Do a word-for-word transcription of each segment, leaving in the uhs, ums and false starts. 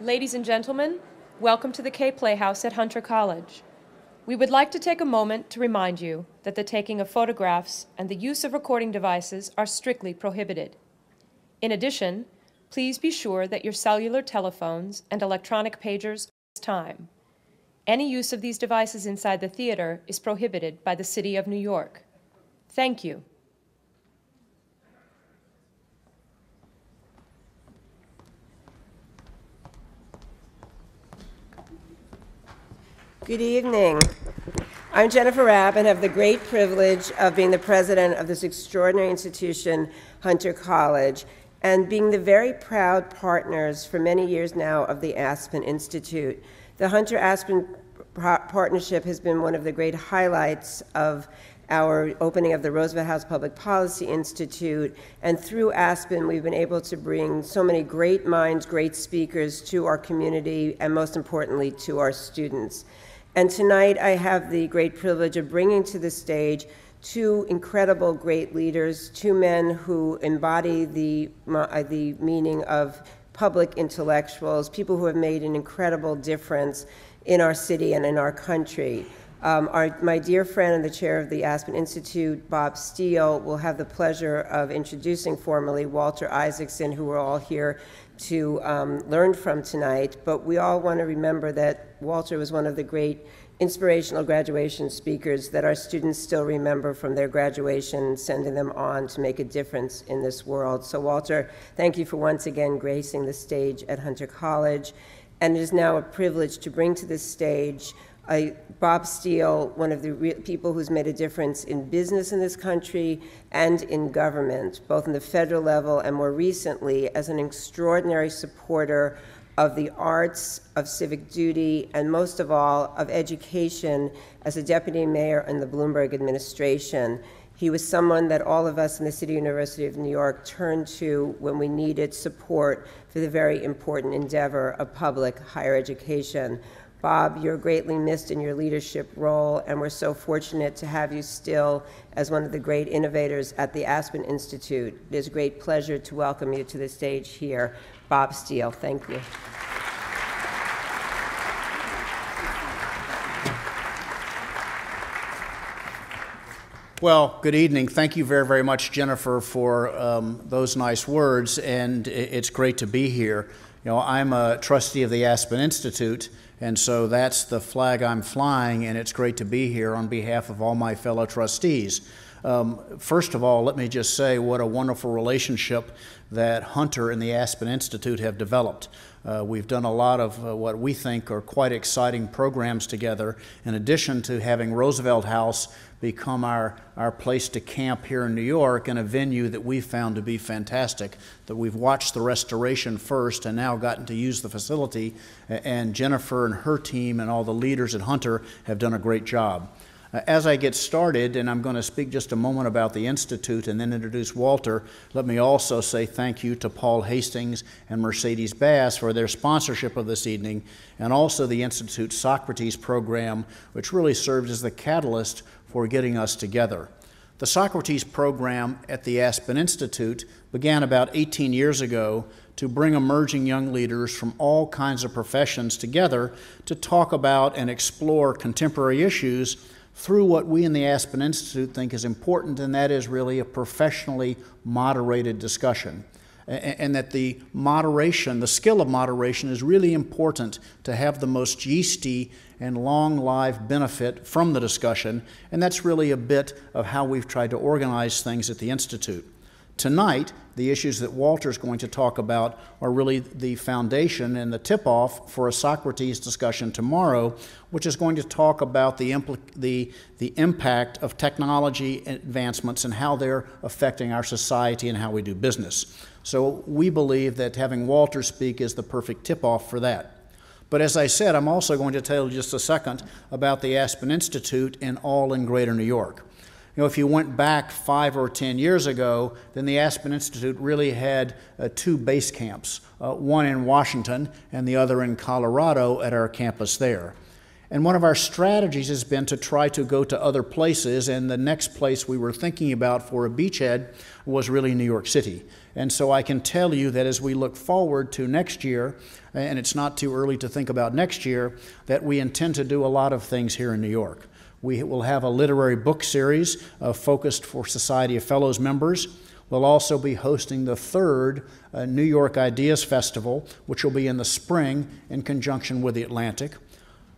Ladies and gentlemen, welcome to the Kaye Playhouse at Hunter College. We would like to take a moment to remind you that the taking of photographs and the use of recording devices are strictly prohibited. In addition, please be sure that your cellular telephones and electronic pagers are time. Any use of these devices inside the theater is prohibited by the City of New York. Thank you. Good evening. I'm Jennifer Rapp and have the great privilege of being the president of this extraordinary institution, Hunter College, and being the very proud partners for many years now of the Aspen Institute. The Hunter-Aspen Partnership has been one of the great highlights of our opening of the Roosevelt House Public Policy Institute, and through Aspen we've been able to bring so many great minds, great speakers to our community, and most importantly to our students. And tonight I have the great privilege of bringing to the stage two incredible great leaders, two men who embody the, uh, the meaning of public intellectuals, people who have made an incredible difference in our city and in our country. Um, our, my dear friend and the chair of the Aspen Institute, Bob Steele, will have the pleasure of introducing formally Walter Isaacson, who we're all here to um, learn from tonight. But we all want to remember that Walter was one of the great inspirational graduation speakers that our students still remember from their graduation, sending them on to make a difference in this world. So Walter, thank you for once again gracing the stage at Hunter College. And it is now a privilege to bring to this stage Uh, Bob Steele, one of the re people who's made a difference in business in this country and in government, both in the federal level and more recently as an extraordinary supporter of the arts, of civic duty, and most of all, of education as a deputy mayor in the Bloomberg administration. He was someone that all of us in the City University of New York turned to when we needed support for the very important endeavor of public higher education. Bob, you're greatly missed in your leadership role, and we're so fortunate to have you still as one of the great innovators at the Aspen Institute. It is a great pleasure to welcome you to the stage here. Bob Steele, thank you. Well, good evening. Thank you very, very much, Jennifer, for um, those nice words, and it's great to be here. You know, I'm a trustee of the Aspen Institute, and so that's the flag I'm flying, and it's great to be here on behalf of all my fellow trustees. Um, first of all, let me just say what a wonderful relationship that Hunter and the Aspen Institute have developed. Uh, we've done a lot of uh, what we think are quite exciting programs together, in addition to having Roosevelt House become our, our place to camp here in New York, and a venue that we found to be fantastic, that we've watched the restoration first and now gotten to use the facility, and Jennifer and her team and all the leaders at Hunter have done a great job. As I get started, and I'm going to speak just a moment about the Institute and then introduce Walter, let me also say thank you to Paul Hastings and Mercedes Bass for their sponsorship of this evening, and also the Institute's Socrates program, which really served as the catalyst for getting us together. The Socrates program at the Aspen Institute began about eighteen years ago to bring emerging young leaders from all kinds of professions together to talk about and explore contemporary issues through what we in the Aspen Institute think is important, and that is really a professionally moderated discussion. And that the moderation, the skill of moderation, is really important to have the most yeasty and long-lived benefit from the discussion, and that's really a bit of how we've tried to organize things at the Institute. Tonight, the issues that Walter's going to talk about are really the foundation and the tip-off for a Socrates discussion tomorrow, which is going to talk about the, the, the impact of technology advancements and how they're affecting our society and how we do business. So we believe that having Walter speak is the perfect tip-off for that. But as I said, I'm also going to tell you just a second about the Aspen Institute and all in Greater New York. You know, if you went back five or ten years ago, then the Aspen Institute really had uh, two base camps, uh, one in Washington and the other in Colorado at our campus there. And one of our strategies has been to try to go to other places, and the next place we were thinking about for a beachhead was really New York City. And so I can tell you that as we look forward to next year, and it's not too early to think about next year, that we intend to do a lot of things here in New York. We will have a literary book series uh, focused for Society of Fellows members. We'll also be hosting the third uh, New York Ideas Festival, which will be in the spring in conjunction with the Atlantic.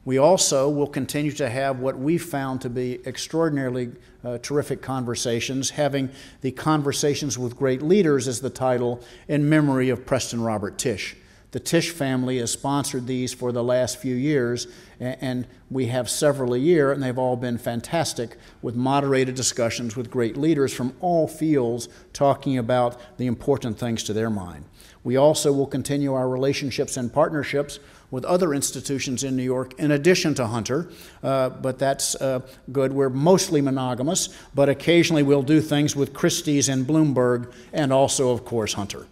We also will continue to have what we found to be extraordinarily uh, terrific conversations, having the Conversations with Great Leaders as the title, in memory of Preston Robert Tisch. The Tisch family has sponsored these for the last few years, and we have several a year, and they've all been fantastic, with moderated discussions with great leaders from all fields talking about the important things to their mind. We also will continue our relationships and partnerships with other institutions in New York in addition to Hunter, uh, but that's uh, good. We're mostly monogamous, but occasionally we'll do things with Christie's and Bloomberg, and also, of course, Hunter.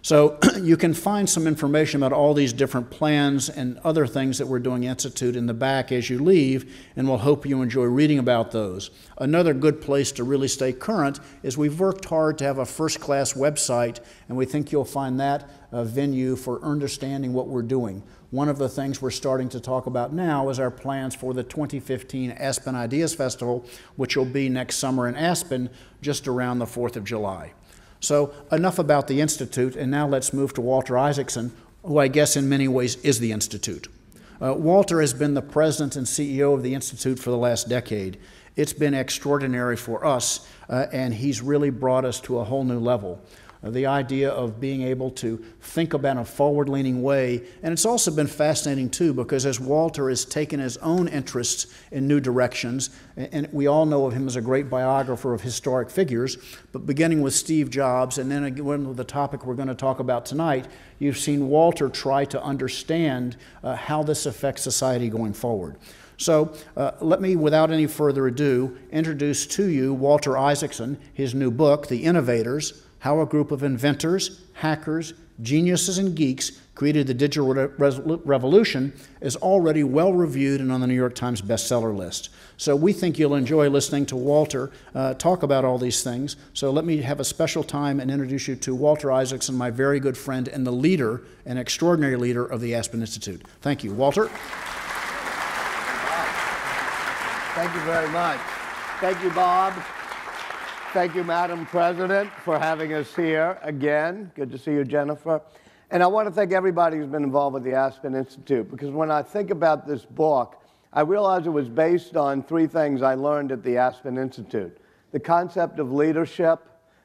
So you can find some information about all these different plans and other things that we're doing at the Institute in the back as you leave, and we'll hope you enjoy reading about those. Another good place to really stay current is we've worked hard to have a first-class website, and we think you'll find that a venue for understanding what we're doing. One of the things we're starting to talk about now is our plans for the twenty fifteen Aspen Ideas Festival, which will be next summer in Aspen, just around the fourth of July. So enough about the Institute, and now let's move to Walter Isaacson, who I guess in many ways is the Institute. Uh, Walter has been the president and C E O of the Institute for the last decade. It's been extraordinary for us, uh, and he's really brought us to a whole new level. The idea of being able to think about a forward-leaning way. And it's also been fascinating, too, because as Walter has taken his own interests in new directions, and we all know of him as a great biographer of historic figures, but beginning with Steve Jobs and then again with the topic we're going to talk about tonight, you've seen Walter try to understand uh, how this affects society going forward. So uh, let me, without any further ado, introduce to you Walter Isaacson, his new book, The Innovators: How a Group of Inventors, Hackers, Geniuses, and Geeks Created the Digital re- Revolution, is already well reviewed and on the New York Times bestseller list. So we think you'll enjoy listening to Walter uh, talk about all these things. So let me have a special time and introduce you to Walter Isaacson, my very good friend and the leader, an extraordinary leader of the Aspen Institute. Thank you, Walter. Thank you very much. Thank you, Bob. Thank you, Madam President, for having us here again. Good to see you, Jennifer. And I want to thank everybody who's been involved with the Aspen Institute, because when I think about this book, I realize it was based on three things I learned at the Aspen Institute: the concept of leadership,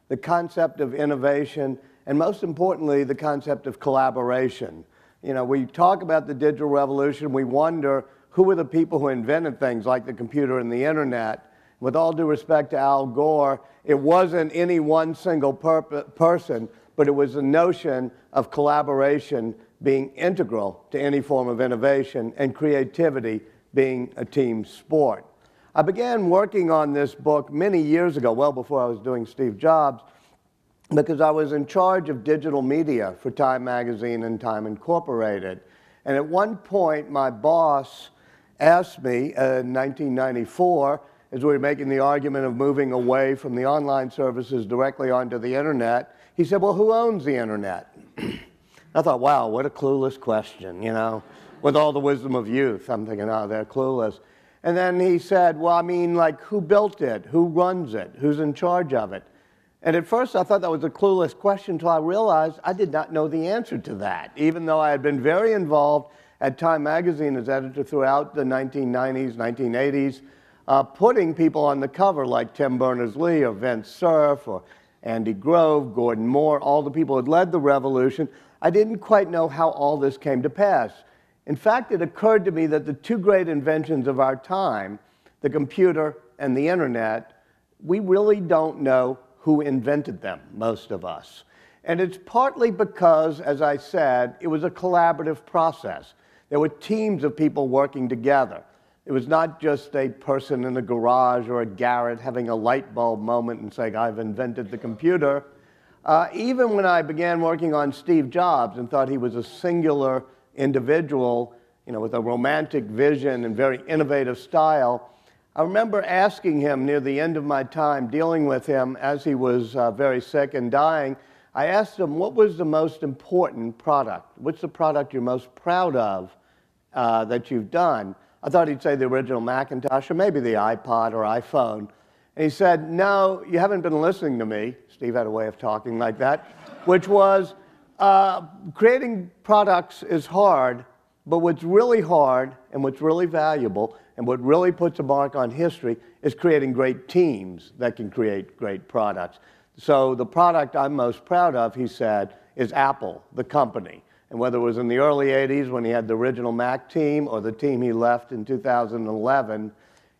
the concept of innovation, and most importantly, the concept of collaboration. You know, we talk about the digital revolution, we wonder who were the people who invented things like the computer and the internet. With all due respect to Al Gore, it wasn't any one single per person, but it was the notion of collaboration being integral to any form of innovation and creativity being a team sport. I began working on this book many years ago, well before I was doing Steve Jobs, because I was in charge of digital media for Time Magazine and Time Incorporated. And at one point, my boss asked me uh, in nineteen ninety-four, as we were making the argument of moving away from the online services directly onto the internet, he said, well, who owns the internet? I thought, wow, what a clueless question, you know, with all the wisdom of youth. I'm thinking, oh, they're clueless. And then he said, well, I mean, like, who built it? Who runs it? Who's in charge of it? And at first I thought that was a clueless question until I realized I did not know the answer to that, even though I had been very involved at Time Magazine as editor throughout the nineteen nineties, nineteen eighties, Uh, putting people on the cover like Tim Berners-Lee or Vince Cerf or Andy Grove, Gordon Moore, all the people who had led the revolution. I didn't quite know how all this came to pass. In fact, it occurred to me that the two great inventions of our time, the computer and the internet, we really don't know who invented them, most of us. And it's partly because, as I said, it was a collaborative process. There were teams of people working together. It was not just a person in a garage or a garret having a light bulb moment and saying, I've invented the computer. Uh, even when I began working on Steve Jobs and thought he was a singular individual, you know, with a romantic vision and very innovative style. I remember asking him near the end of my time dealing with him as he was uh, very sick and dying, I asked him, what was the most important product? What's the product you're most proud of uh, that you've done? I thought he'd say the original Macintosh or maybe the iPod or iPhone. And he said, no, you haven't been listening to me. Steve had a way of talking like that, which was uh, creating products is hard, but what's really hard and what's really valuable and what really puts a mark on history is creating great teams that can create great products. So the product I'm most proud of, he said, is Apple, the company. And whether it was in the early eighties when he had the original Mac team or the team he left in two thousand eleven,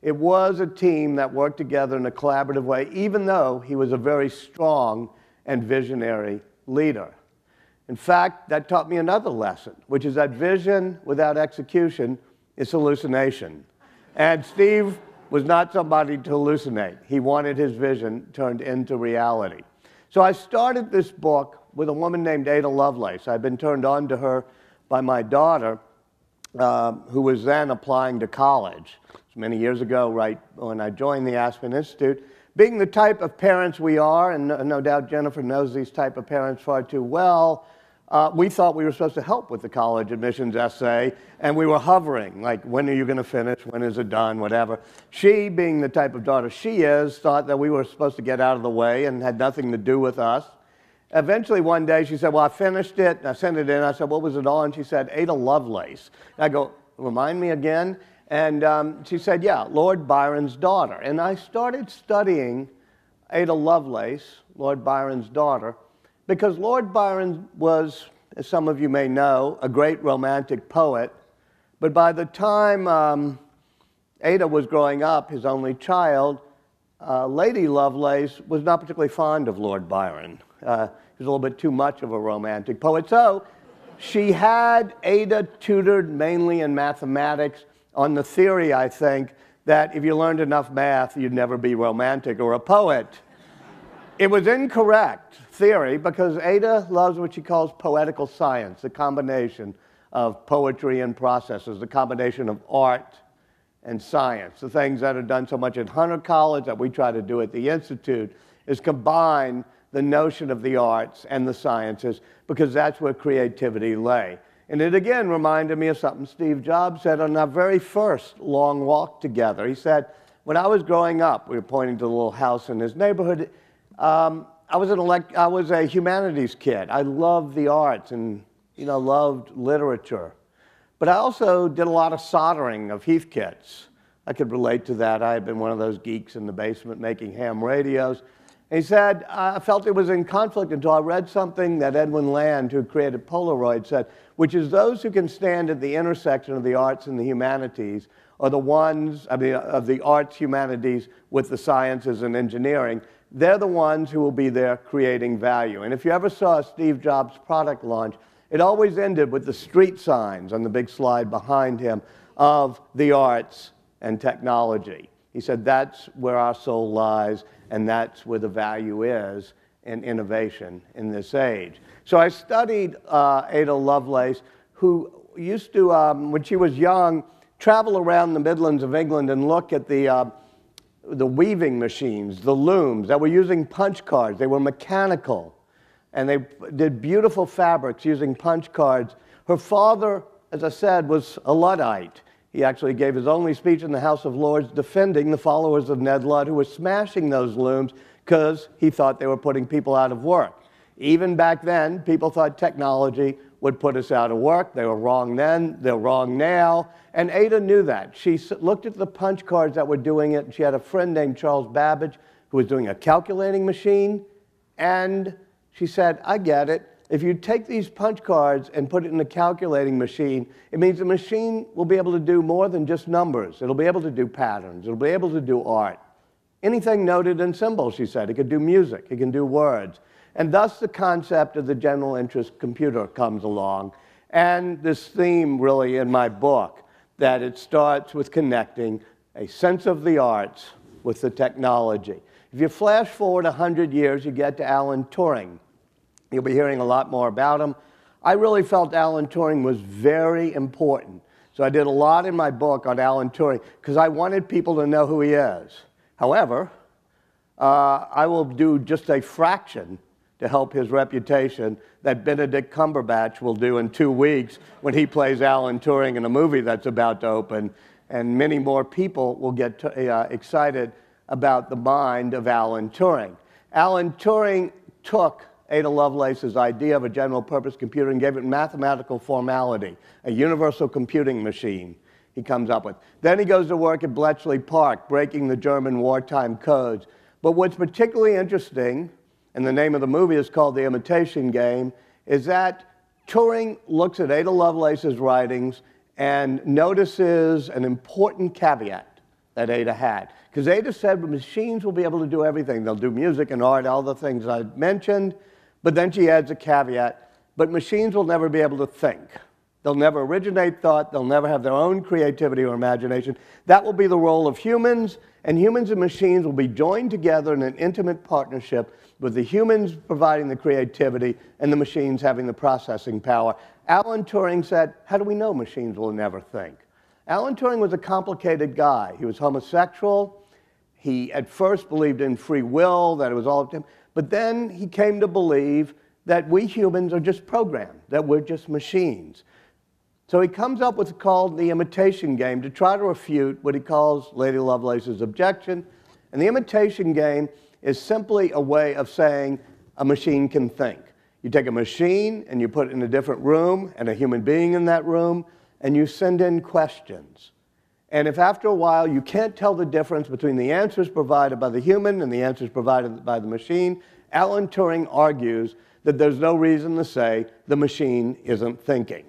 it was a team that worked together in a collaborative way, even though he was a very strong and visionary leader. In fact, that taught me another lesson, which is that vision without execution is hallucination. And Steve was not somebody to hallucinate. He wanted his vision turned into reality. So I started this book with a woman named Ada Lovelace. I'd been turned on to her by my daughter, uh, who was then applying to college. Many years ago, right when I joined the Aspen Institute, being the type of parents we are, and no doubt Jennifer knows these type of parents far too well, uh, we thought we were supposed to help with the college admissions essay, and we were hovering, like, when are you going to finish, when is it done, whatever. She, being the type of daughter she is, thought that we were supposed to get out of the way and had nothing to do with us. Eventually, one day, she said, well, I finished it, and I sent it in. I said, what was it on? She said, Ada Lovelace. And I go, remind me again? And um, she said, yeah, Lord Byron's daughter. And I started studying Ada Lovelace, Lord Byron's daughter, because Lord Byron was, as some of you may know, a great romantic poet. But by the time um, Ada was growing up, his only child, uh, Lady Lovelace was not particularly fond of Lord Byron. Uh, he was a little bit too much of a romantic poet. So she had Ada tutored mainly in mathematics, on the theory, I think, that if you learned enough math, you'd never be romantic or a poet. It was incorrect theory because Ada loves what she calls poetical science, the combination of poetry and processes, the combination of art and science. The things that are done so much at Hunter College that we try to do at the Institute is combine the notion of the arts and the sciences because that's where creativity lay. And it again reminded me of something Steve Jobs said on our very first long walk together. He said, when I was growing up, we were pointing to the little house in his neighborhood, um, I, was an elect I was a humanities kid. I loved the arts and, you know, loved literature. But I also did a lot of soldering of Heath kits. I could relate to that. I had been one of those geeks in the basement making ham radios. He said, I felt it was in conflict until I read something that Edwin Land, who created Polaroid, said, which is those who can stand at the intersection of the arts and the humanities are the ones, I mean, of the arts, humanities, with the sciences and engineering. They're the ones who will be there creating value. And if you ever saw Steve Jobs' product launch, it always ended with the street signs on the big slide behind him of the arts and technology. He said, that's where our soul lies, and that's where the value is in innovation in this age. So I studied uh, Ada Lovelace, who used to, um, when she was young, travel around the Midlands of England and look at the, uh, the weaving machines, the looms that were using punch cards. They were mechanical, and they did beautiful fabrics using punch cards. Her father, as I said, was a Luddite. He actually gave his only speech in the House of Lords defending the followers of Ned Ludd who were smashing those looms because he thought they were putting people out of work. Even back then, people thought technology would put us out of work. They were wrong then, they're wrong now. And Ada knew that. She looked at the punch cards that were doing it. She had a friend named Charles Babbage who was doing a calculating machine. And she said, I get it. If you take these punch cards and put it in a calculating machine, it means the machine will be able to do more than just numbers. It'll be able to do patterns. It'll be able to do art. Anything noted in symbols, she said. It could do music. It can do words. And thus the concept of the general interest computer comes along. And this theme, really, in my book, that it starts with connecting a sense of the arts with the technology. If you flash forward one hundred years, you get to Alan Turing. You'll be hearing a lot more about him. I really felt Alan Turing was very important So I did a lot in my book on Alan Turing because I wanted people to know who he is. However, uh, I will do just a fraction to help his reputation that Benedict Cumberbatch will do in two weeks when he plays Alan Turing in a movie that's about to open. And many more people will get to, uh, excited about the mind of Alan Turing. Alan Turing took Ada Lovelace's idea of a general-purpose computer and gave it mathematical formality, a universal computing machine he comes up with. Then he goes to work at Bletchley Park, breaking the German wartime codes. But what's particularly interesting, and the name of the movie is called The Imitation Game, is that Turing looks at Ada Lovelace's writings and notices an important caveat that Ada had. Because Ada said machines will be able to do everything. They'll do music and art, all the things I mentioned. But then she adds a caveat, but machines will never be able to think. They'll never originate thought. They'll never have their own creativity or imagination. That will be the role of humans, and humans and machines will be joined together in an intimate partnership with the humans providing the creativity and the machines having the processing power. Alan Turing said, how do we know machines will never think? Alan Turing was a complicated guy. He was homosexual. He at first believed in free will, that it was all up to him. But then he came to believe that we humans are just programmed, that we're just machines. So he comes up with what's called The Imitation Game to try to refute what he calls Lady Lovelace's objection. And The Imitation Game is simply a way of saying a machine can think. You take a machine and you put it in a different room and a human being in that room, and you send in questions. And if after a while you can't tell the difference between the answers provided by the human and the answers provided by the machine, Alan Turing argues that there's no reason to say the machine isn't thinking.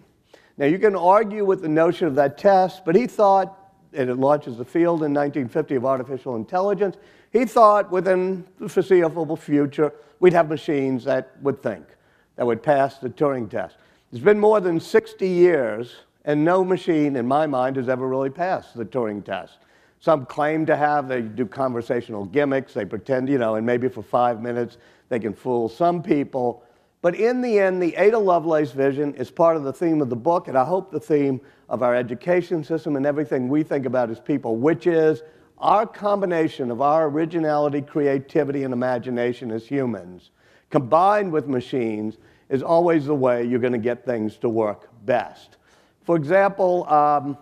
Now, you can argue with the notion of that test, but he thought, and it launches the field in nineteen fifty of artificial intelligence, he thought within the foreseeable future we'd have machines that would think, that would pass the Turing test. It's been more than sixty years. And no machine, in my mind, has ever really passed the Turing test. Some claim to have. They do conversational gimmicks. They pretend, you know, and maybe for five minutes they can fool some people. But in the end, the Ada Lovelace vision is part of the theme of the book, and I hope the theme of our education system and everything we think about as people, which is our combination of our originality, creativity, and imagination as humans, combined with machines, is always the way you're going to get things to work best. For example, um,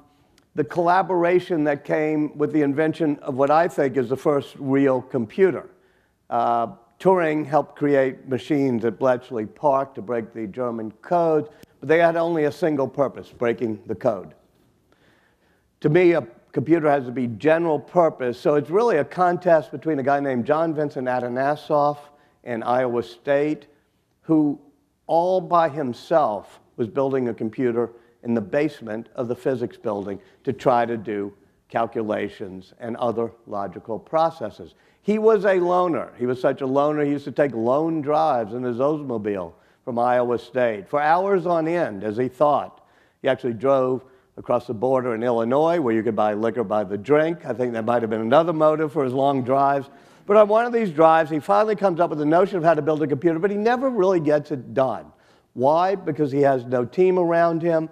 the collaboration that came with the invention of what I think is the first real computer. Uh, Turing helped create machines at Bletchley Park to break the German code, but they had only a single purpose, breaking the code. To me, a computer has to be general purpose, so it's really a contest between a guy named John Vincent Atanasoff in Iowa State, who all by himself was building a computer in the basement of the physics building to try to do calculations and other logical processes. He was a loner. He was such a loner, he used to take lone drives in his Oldsmobile from Iowa State for hours on end, as he thought. He actually drove across the border in Illinois, where you could buy liquor by the drink. I think that might have been another motive for his long drives. But on one of these drives, he finally comes up with the notion of how to build a computer, but he never really gets it done. Why? Because he has no team around him.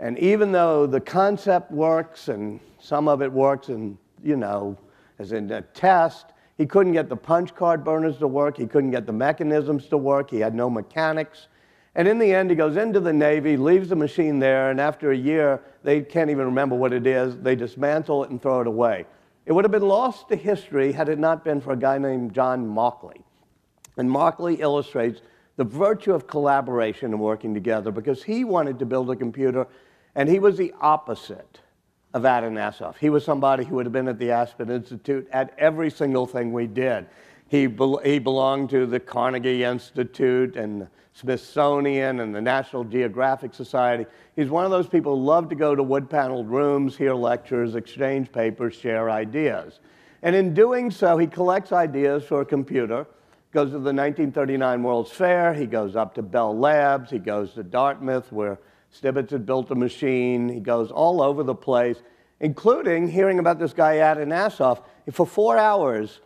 And even though the concept works, and some of it works in, you know, as in a test, he couldn't get the punch card burners to work. He couldn't get the mechanisms to work. He had no mechanics. And in the end, he goes into the Navy, leaves the machine there, and after a year, they can't even remember what it is. They dismantle it and throw it away. It would have been lost to history had it not been for a guy named John Markley. And Markley illustrates the virtue of collaboration and working together, because he wanted to build a computer. And he was the opposite of Atanasoff. He was somebody who would have been at the Aspen Institute at every single thing we did. He, be he belonged to the Carnegie Institute and the Smithsonian and the National Geographic Society. He's one of those people who loved to go to wood-paneled rooms, hear lectures, exchange papers, share ideas. And in doing so, he collects ideas for a computer, goes to the nineteen thirty-nine World's Fair, he goes up to Bell Labs, he goes to Dartmouth, where Stibbets had built a machine. He goes all over the place, including hearing about this guy Atanasoff. For four hours,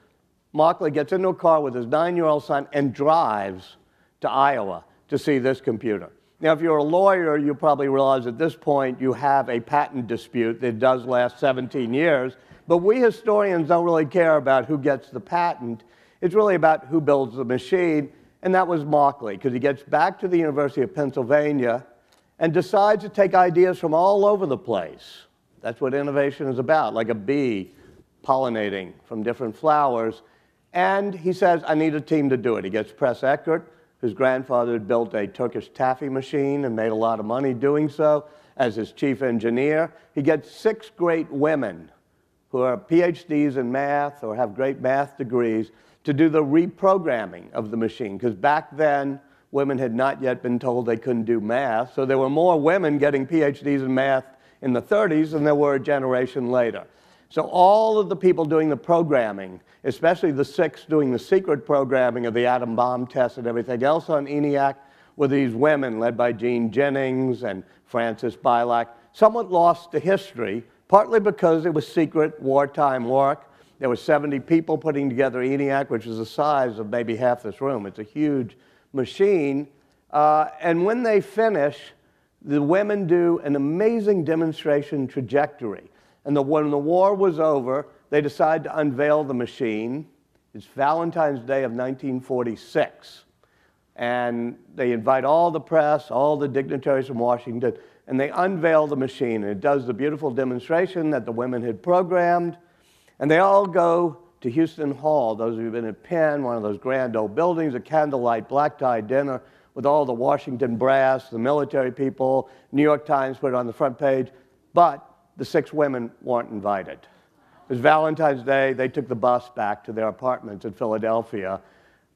Markley gets into a car with his nine-year-old son and drives to Iowa to see this computer. Now, if you're a lawyer, you probably realize at this point you have a patent dispute that does last seventeen years. But we historians don't really care about who gets the patent. It's really about who builds the machine. And that was Mockley, because he gets back to the University of Pennsylvania and decides to take ideas from all over the place. That's what innovation is about, like a bee pollinating from different flowers. And he says, I need a team to do it. He gets Press Eckert, whose grandfather had built a Turkish taffy machine and made a lot of money doing so, as his chief engineer. He gets six great women who are PhDs in math or have great math degrees to do the reprogramming of the machine, because back then, women had not yet been told they couldn't do math, so there were more women getting PhDs in math in the thirties than there were a generation later. So all of the people doing the programming, especially the six doing the secret programming of the atom bomb tests and everything else on ENIAC, were these women led by Jean Jennings and Frances Bilak, somewhat lost to history, partly because it was secret wartime work. There were seventy people putting together ENIAC, which is the size of maybe half this room. It's a huge machine. Uh, and when they finish, the women do an amazing demonstration trajectory. And the, when the war was over, they decided to unveil the machine. It's Valentine's Day of nineteen forty-six. And they invite all the press, all the dignitaries from Washington, and they unveil the machine. And it does the beautiful demonstration that the women had programmed. And they all go to Houston Hall. Those of you who've been at Penn, one of those grand old buildings, a candlelight black tie dinner with all the Washington brass, the military people. New York Times put it on the front page. But the six women weren't invited. It was Valentine's Day. They took the bus back to their apartments in Philadelphia.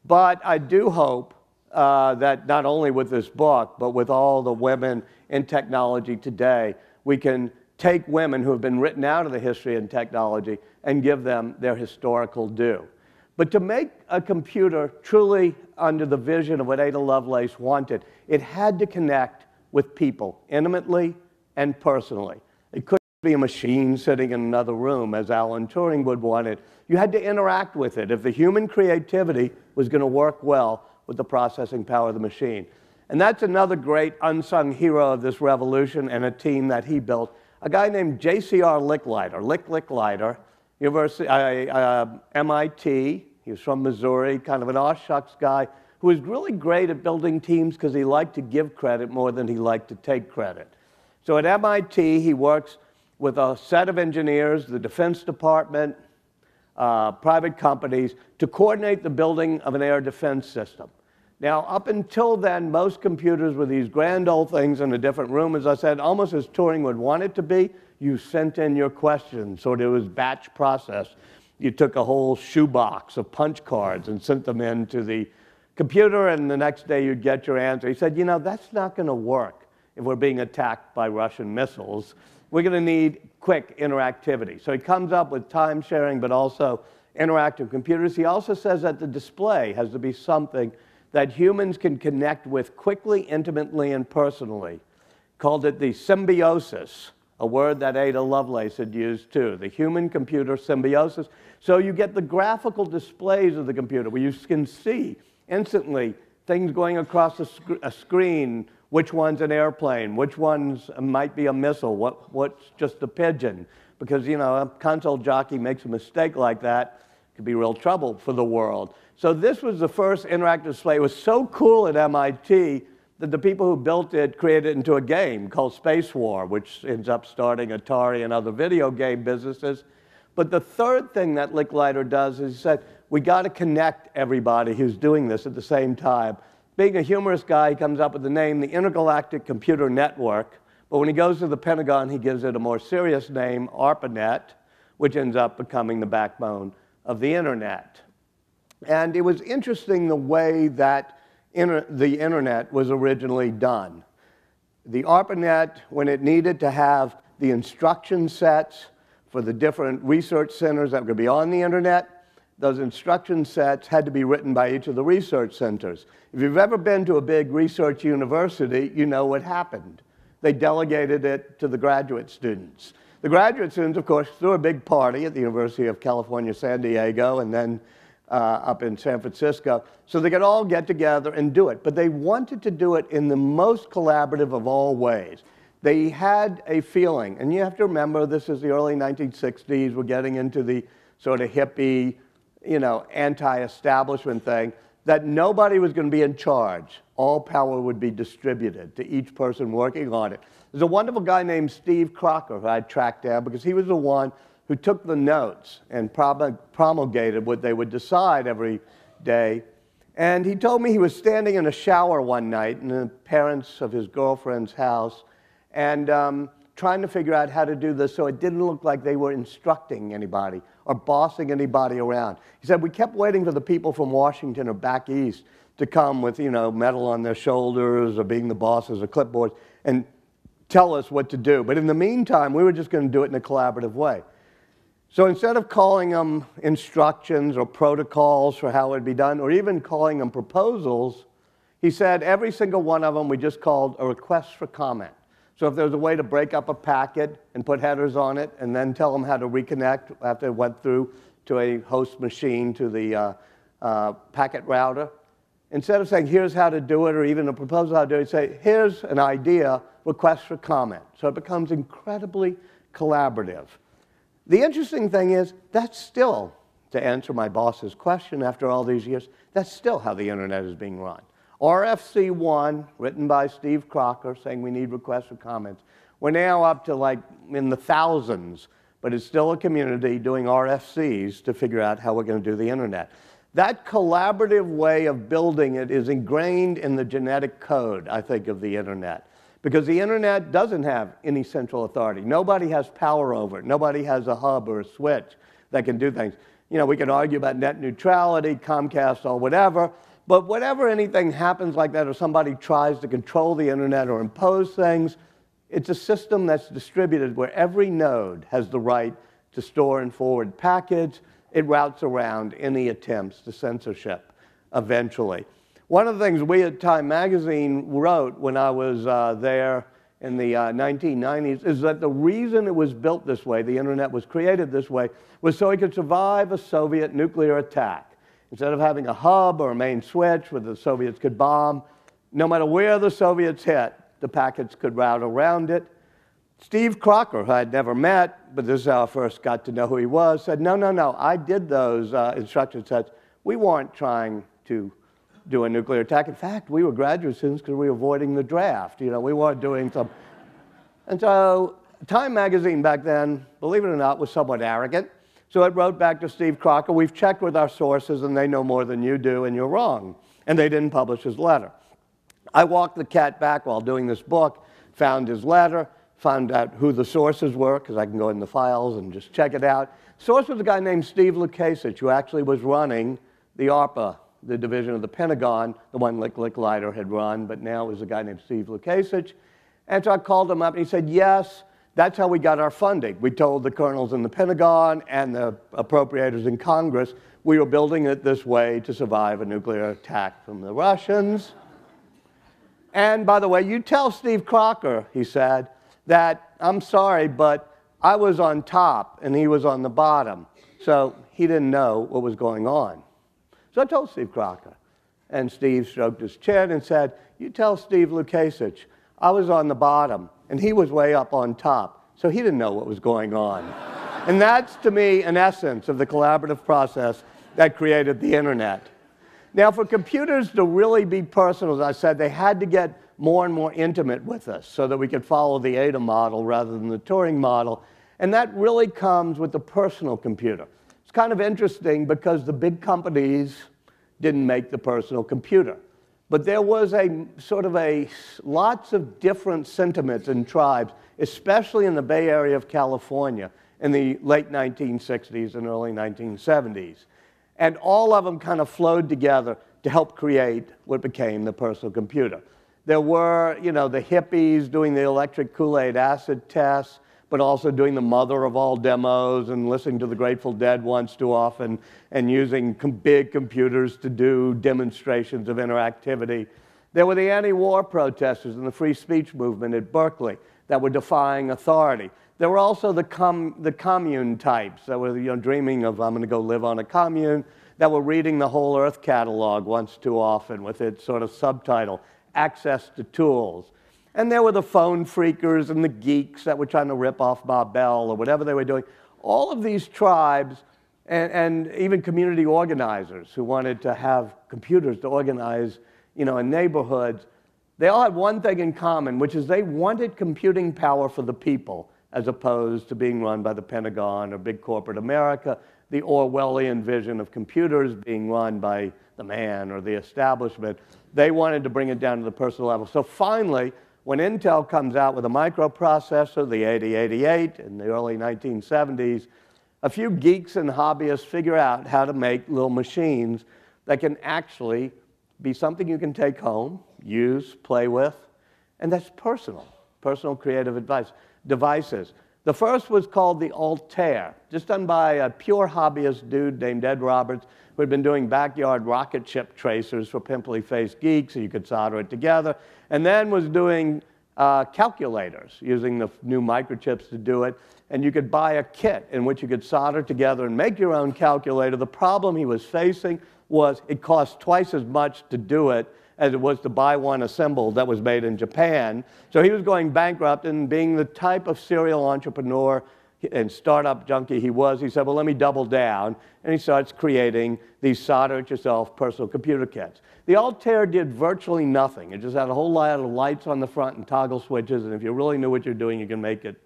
But I do hope uh, that not only with this book, but with all the women in technology today, we can take women who have been written out of the history in technology and give them their historical due. But to make a computer truly under the vision of what Ada Lovelace wanted, it had to connect with people intimately and personally. It couldn't be a machine sitting in another room, as Alan Turing would want it. You had to interact with it if the human creativity was going to work well with the processing power of the machine. And that's another great unsung hero of this revolution and a team that he built, a guy named J C R Licklider, Lick Licklider, University, uh, uh, M I T. He was from Missouri, kind of an aw shucks guy, who was really great at building teams because he liked to give credit more than he liked to take credit. So at M I T, he works with a set of engineers, the Defense Department, uh, private companies, to coordinate the building of an air defense system. Now, up until then, most computers were these grand old things in a different room, as I said, almost as Turing would want it to be. You sent in your questions, sort of it was batch process. You took a whole shoebox of punch cards and sent them in to the computer, and the next day you'd get your answer. He said, you know, that's not going to work if we're being attacked by Russian missiles. We're going to need quick interactivity. So he comes up with time sharing, but also interactive computers. He also says that the display has to be something that humans can connect with quickly, intimately, and personally. Called it the symbiosis, a word that Ada Lovelace had used too, the human-computer symbiosis. So you get the graphical displays of the computer where you can see instantly things going across a, sc a screen, which one's an airplane, which one's might be a missile, what, what's just a pigeon. Because, you know, a console jockey makes a mistake like that, it could be real trouble for the world. So this was the first interactive display. It was so cool at M I T that the people who built it created it into a game called Space War, which ends up starting Atari and other video game businesses. But the third thing that Licklider does is he said, we got to connect everybody who's doing this at the same time. Being a humorous guy, he comes up with the name, the Intergalactic Computer Network. But when he goes to the Pentagon, he gives it a more serious name, ARPANET, which ends up becoming the backbone of the Internet. And it was interesting the way that inter the Internet was originally done. The ARPANET, when it needed to have the instruction sets for the different research centers that could be on the Internet, those instruction sets had to be written by each of the research centers. If you've ever been to a big research university, you know what happened. They delegated it to the graduate students. The graduate students, of course, threw a big party at the University of California, San Diego, and then uh, up in San Francisco, so they could all get together and do it. But they wanted to do it in the most collaborative of all ways. They had a feeling, and you have to remember this is the early nineteen sixties, we're getting into the sort of hippie, you know, anti-establishment thing, that nobody was going to be in charge. All power would be distributed to each person working on it. There's a wonderful guy named Steve Crocker who I tracked down because he was the one who took the notes and promulgated what they would decide every day. And he told me he was standing in a shower one night in the parents of his girlfriend's house and um, trying to figure out how to do this so it didn't look like they were instructing anybody or bossing anybody around. He said, we kept waiting for the people from Washington or back east to come with, you know, metal on their shoulders or being the bosses or clipboards and tell us what to do. But in the meantime, we were just going to do it in a collaborative way. So instead of calling them instructions or protocols for how it would be done or even calling them proposals, he said every single one of them we just called a request for comment. So if there was a way to break up a packet and put headers on it and then tell them how to reconnect after it went through to a host machine to the uh, uh, packet router, instead of saying here's how to do it or even a proposal how to do it, say here's an idea, request for comment. So it becomes incredibly collaborative. The interesting thing is that's still, to answer my boss's question after all these years, that's still how the internet is being run. R F C one, written by Steve Crocker, saying we need requests for comments. We're now up to like in the thousands, but it's still a community doing R F Cs to figure out how we're going to do the internet. That collaborative way of building it is ingrained in the genetic code, I think, of the internet. Because the internet doesn't have any central authority. Nobody has power over it. Nobody has a hub or a switch that can do things. You know, we can argue about net neutrality, Comcast, or whatever. But whenever anything happens like that or somebody tries to control the internet or impose things, it's a system that's distributed where every node has the right to store and forward packets. It routes around any attempts to censorship eventually. One of the things we at Time Magazine wrote when I was uh, there in the uh, nineteen nineties is that the reason it was built this way, the internet was created this way, was so it could survive a Soviet nuclear attack. Instead of having a hub or a main switch where the Soviets could bomb, no matter where the Soviets hit, the packets could route around it. Steve Crocker, who I'd never met, but this is how I first got to know who he was, said, no, no, no, I did those uh, instruction sets. We weren't trying to do a nuclear attack. In fact, we were graduate students because we were avoiding the draft. You know, we weren't doing some. And so Time Magazine back then, believe it or not, was somewhat arrogant. So it wrote back to Steve Crocker, we've checked with our sources and they know more than you do and you're wrong. And they didn't publish his letter. I walked the cat back while doing this book, found his letter, found out who the sources were, because I can go in the files and just check it out. Source was a guy named Steve Lukasich, who actually was running the ARPA, the division of the Pentagon, the one Lick Licklider had run, but now it was a guy named Steve Lukasich. And so I called him up and he said, yes, that's how we got our funding. We told the colonels in the Pentagon and the appropriators in Congress we were building it this way to survive a nuclear attack from the Russians. And by the way, you tell Steve Crocker, he said, that I'm sorry, but I was on top and he was on the bottom. So he didn't know what was going on. So I told Steve Crocker. And Steve stroked his chin and said, you tell Steve Lukasich, I was on the bottom. And he was way up on top, so he didn't know what was going on. And that's, to me, an essence of the collaborative process that created the internet. Now, for computers to really be personal, as I said, they had to get more and more intimate with us so that we could follow the Ada model rather than the Turing model. And that really comes with the personal computer. It's kind of interesting because the big companies didn't make the personal computer. But there was a sort of a lots of different sentiments and tribes, especially in the Bay Area of California in the late nineteen sixties and early nineteen seventies. And all of them kind of flowed together to help create what became the personal computer. There were, you know, the hippies doing the electric Kool-Aid acid tests, but also doing the mother of all demos and listening to the Grateful Dead once too often and using com big computers to do demonstrations of interactivity. There were the anti-war protesters and the free speech movement at Berkeley that were defying authority. There were also the, com the commune types that were, you know, dreaming of, I'm going to go live on a commune. that were reading the Whole Earth catalog once too often with its sort of subtitle, Access to Tools. And there were the phone freakers and the geeks that were trying to rip off Bob Bell or whatever they were doing. All of these tribes and, and even community organizers who wanted to have computers to organize, you know, in neighborhoods, they all had one thing in common, which is they wanted computing power for the people as opposed to being run by the Pentagon or big corporate America, the Orwellian vision of computers being run by the man or the establishment. They wanted to bring it down to the personal level. So finally, when Intel comes out with a microprocessor, the eighty eighty-eight, in the early nineteen seventies, a few geeks and hobbyists figure out how to make little machines that can actually be something you can take home, use, play with, and that's personal, personal creative advice, devices. The first was called the Altair, just done by a pure hobbyist dude named Ed Roberts, who had been doing backyard rocket ship tracers for pimply-faced geeks, so you could solder it together, and then was doing uh, calculators, using the new microchips to do it, and you could buy a kit in which you could solder together and make your own calculator. The problem he was facing was it cost twice as much to do it as it was to buy one assembled that was made in Japan. So he was going bankrupt, and being the type of serial entrepreneur and startup junkie he was, he said, well, let me double down, and he starts creating these solder-it-yourself personal computer kits. The Altair did virtually nothing. It just had a whole lot of lights on the front and toggle switches, and if you really knew what you're doing, you can make it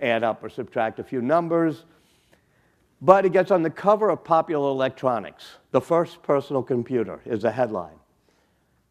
add up or subtract a few numbers. But it gets on the cover of Popular Electronics. The first personal computer is the headline.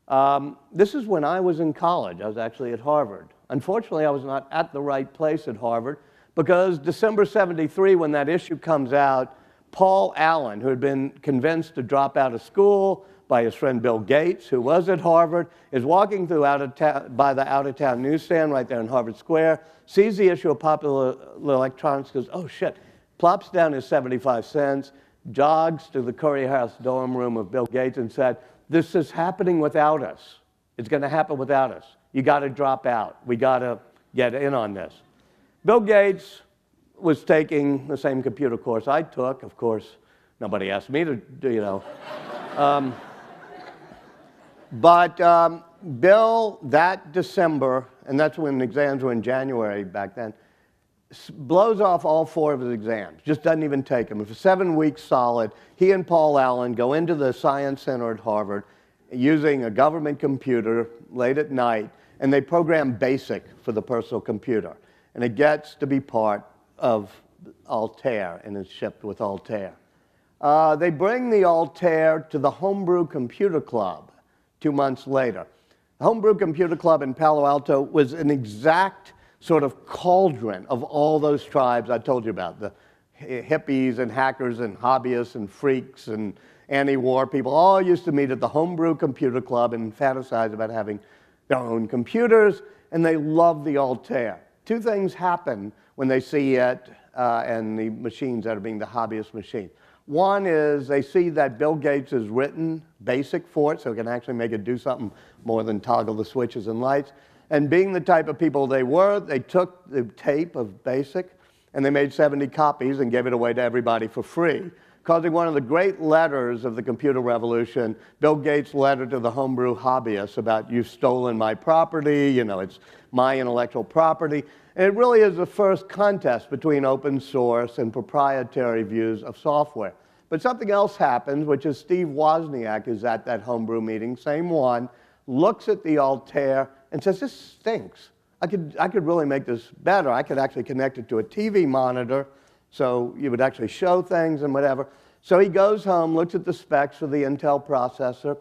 Um, this is when I was in college. I was actually at Harvard. Unfortunately, I was not at the right place at Harvard because December seventy-three, when that issue comes out, Paul Allen, who had been convinced to drop out of school by his friend Bill Gates, who was at Harvard, is walking through out of town, by the out-of-town newsstand right there in Harvard Square, sees the issue of Popular Electronics, goes, oh, shit, plops down his seventy-five cents, jogs to the Curry House dorm room of Bill Gates and said, this is happening without us. It's going to happen without us. You got to drop out. We got to get in on this. Bill Gates was taking the same computer course I took. Of course, nobody asked me to, do you know. um, but um, Bill, that December, and that's when exams were in January back then, blows off all four of his exams, just doesn't even take them. For seven weeks solid, he and Paul Allen go into the Science Center at Harvard using a government computer late at night, and they program BASIC for the personal computer. And it gets to be part of Altair, and it's shipped with Altair. Uh, they bring the Altair to the Homebrew Computer Club two months later. The Homebrew Computer Club in Palo Alto was an exact sort of cauldron of all those tribes I told you about, the hippies and hackers and hobbyists and freaks and anti-war people, all used to meet at the Homebrew Computer Club and fantasize about having their own computers, and they loved the Altair. Two things happen when they see it uh, and the machines that are being the hobbyist machine. One is they see that Bill Gates has written BASIC for it, so it can actually make it do something more than toggle the switches and lights. And being the type of people they were, they took the tape of BASIC and they made seventy copies and gave it away to everybody for free, causing one of the great letters of the computer revolution, Bill Gates' letter to the homebrew hobbyists about you've stolen my property, you know, it's my intellectual property. And it really is the first contest between open source and proprietary views of software. But something else happens, which is Steve Wozniak is at that homebrew meeting, same one, looks at the Altair and says, this stinks. I could, I could really make this better. I could actually connect it to a T V monitor, so you would actually show things and whatever. So he goes home, looks at the specs for the Intel processor,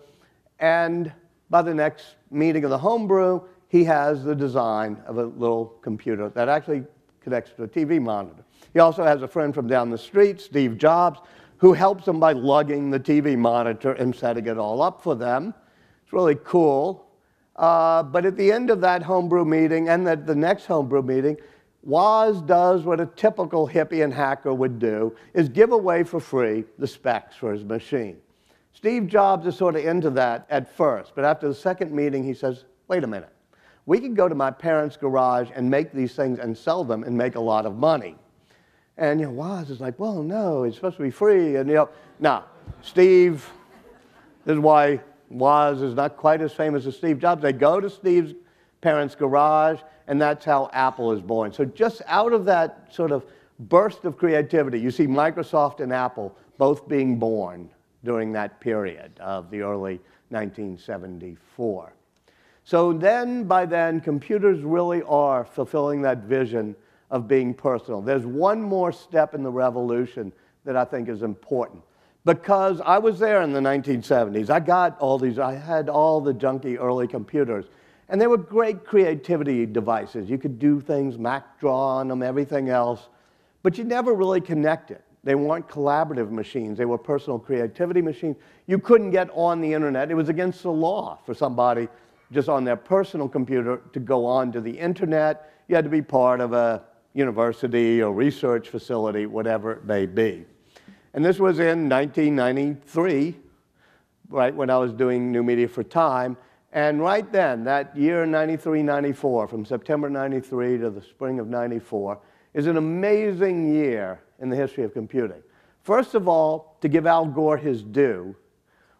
and by the next meeting of the homebrew, he has the design of a little computer that actually connects to a T V monitor. He also has a friend from down the street, Steve Jobs, who helps him by lugging the T V monitor and setting it all up for them. It's really cool. Uh, but at the end of that homebrew meeting and the, the next homebrew meeting, Woz does what a typical hippie and hacker would do, is give away for free the specs for his machine. Steve Jobs is sort of into that at first, but after the second meeting he says, wait a minute, we could go to my parents' garage and make these things and sell them and make a lot of money. And you know, Woz is like, well, no, it's supposed to be free, and you know, no. Steve, this is why Woz is not quite as famous as Steve Jobs. They go to Steve's parents' garage, and that's how Apple is born. So just out of that sort of burst of creativity, you see Microsoft and Apple both being born during that period of the early nineteen seventy-four. So then, by then, computers really are fulfilling that vision of being personal. There's one more step in the revolution that I think is important. Because I was there in the nineteen seventies. I got all these, I had all the junky early computers. And they were great creativity devices. You could do things, Mac draw on them, everything else. But you never really connected. They weren't collaborative machines. They were personal creativity machines. You couldn't get on the internet. It was against the law for somebody just on their personal computer to go on to the internet. You had to be part of a university or research facility, whatever it may be. And this was in nineteen ninety-three, right, when I was doing New Media for Time. And right then, that year ninety-three ninety-four, from September ninety-three to the spring of ninety-four, is an amazing year in the history of computing. First of all, to give Al Gore his due,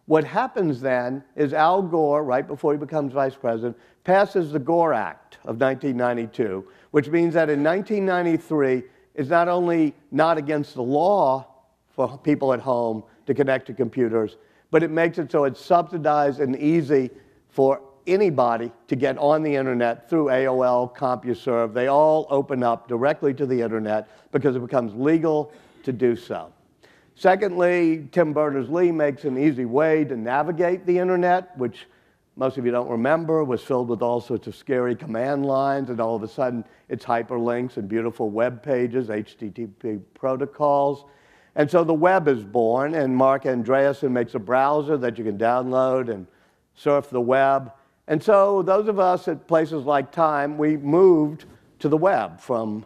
what happens then is Al Gore, right before he becomes vice president, passes the Gore Act of nineteen ninety-two, which means that in nineteen ninety-three, it's not only not against the law for people at home to connect to computers, but it makes it so it's subsidized and easy for anybody to get on the internet through A O L, CompuServe. They all open up directly to the internet because it becomes legal to do so. Secondly, Tim Berners-Lee makes an easy way to navigate the internet, which most of you don't remember, was filled with all sorts of scary command lines, and all of a sudden it's hyperlinks and beautiful web pages, H T T P protocols. And so the web is born, and Mark Andreessen makes a browser that you can download and surf the web. And so those of us at places like Time, we moved to the web from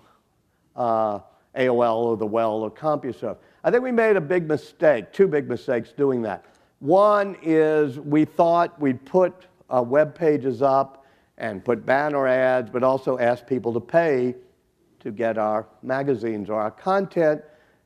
uh, A O L or the Well or CompuServe. I think we made a big mistake, two big mistakes doing that. One is we thought we'd put uh, web pages up and put banner ads, but also ask people to pay to get our magazines or our content.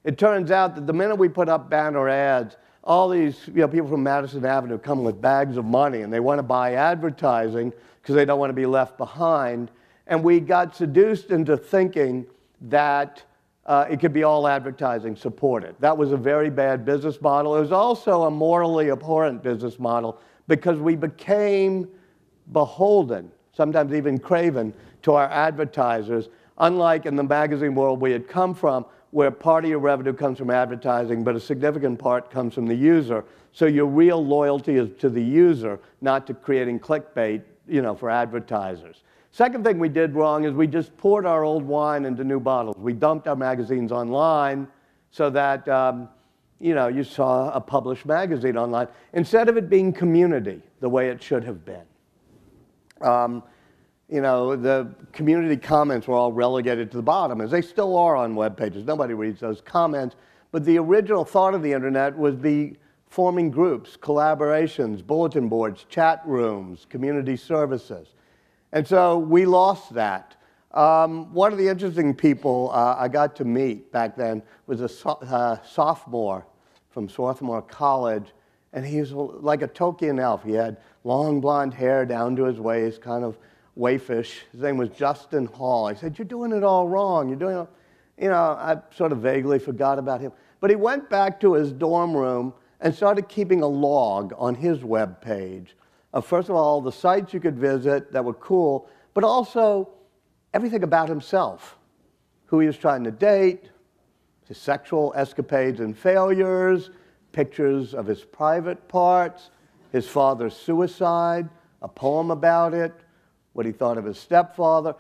It turns out that the minute we put up banner ads, all these you know, people from Madison Avenue come with bags of money, and they want to buy advertising because they don't want to be left behind. And we got seduced into thinking that uh, it could be all advertising supported. That was a very bad business model. It was also a morally abhorrent business model because we became beholden, sometimes even craven, to our advertisers, unlike in the magazine world we had come from, where part of your revenue comes from advertising, but a significant part comes from the user. So your real loyalty is to the user, not to creating clickbait, you know, for advertisers. Second thing we did wrong is we just poured our old wine into new bottles. We dumped our magazines online so that um, you know, you saw a published magazine online, instead of it being community the way it should have been. Um, You know, the community comments were all relegated to the bottom, as they still are on web pages. Nobody reads those comments. But the original thought of the internet was the forming groups, collaborations, bulletin boards, chat rooms, community services. And so we lost that. Um, one of the interesting people uh, I got to meet back then was a so uh, sophomore from Swarthmore College. And he was like a Tolkien elf. He had long blonde hair down to his waist, kind of waifish. His name was Justin Hall. He said, "You're doing it all wrong. You're doing it all." You know, I sort of vaguely forgot about him. But he went back to his dorm room and started keeping a log on his web page of, first of all, the sites you could visit that were cool, but also everything about himself, who he was trying to date, his sexual escapades and failures, pictures of his private parts, his father's suicide, a poem about it, what he thought of his stepfather,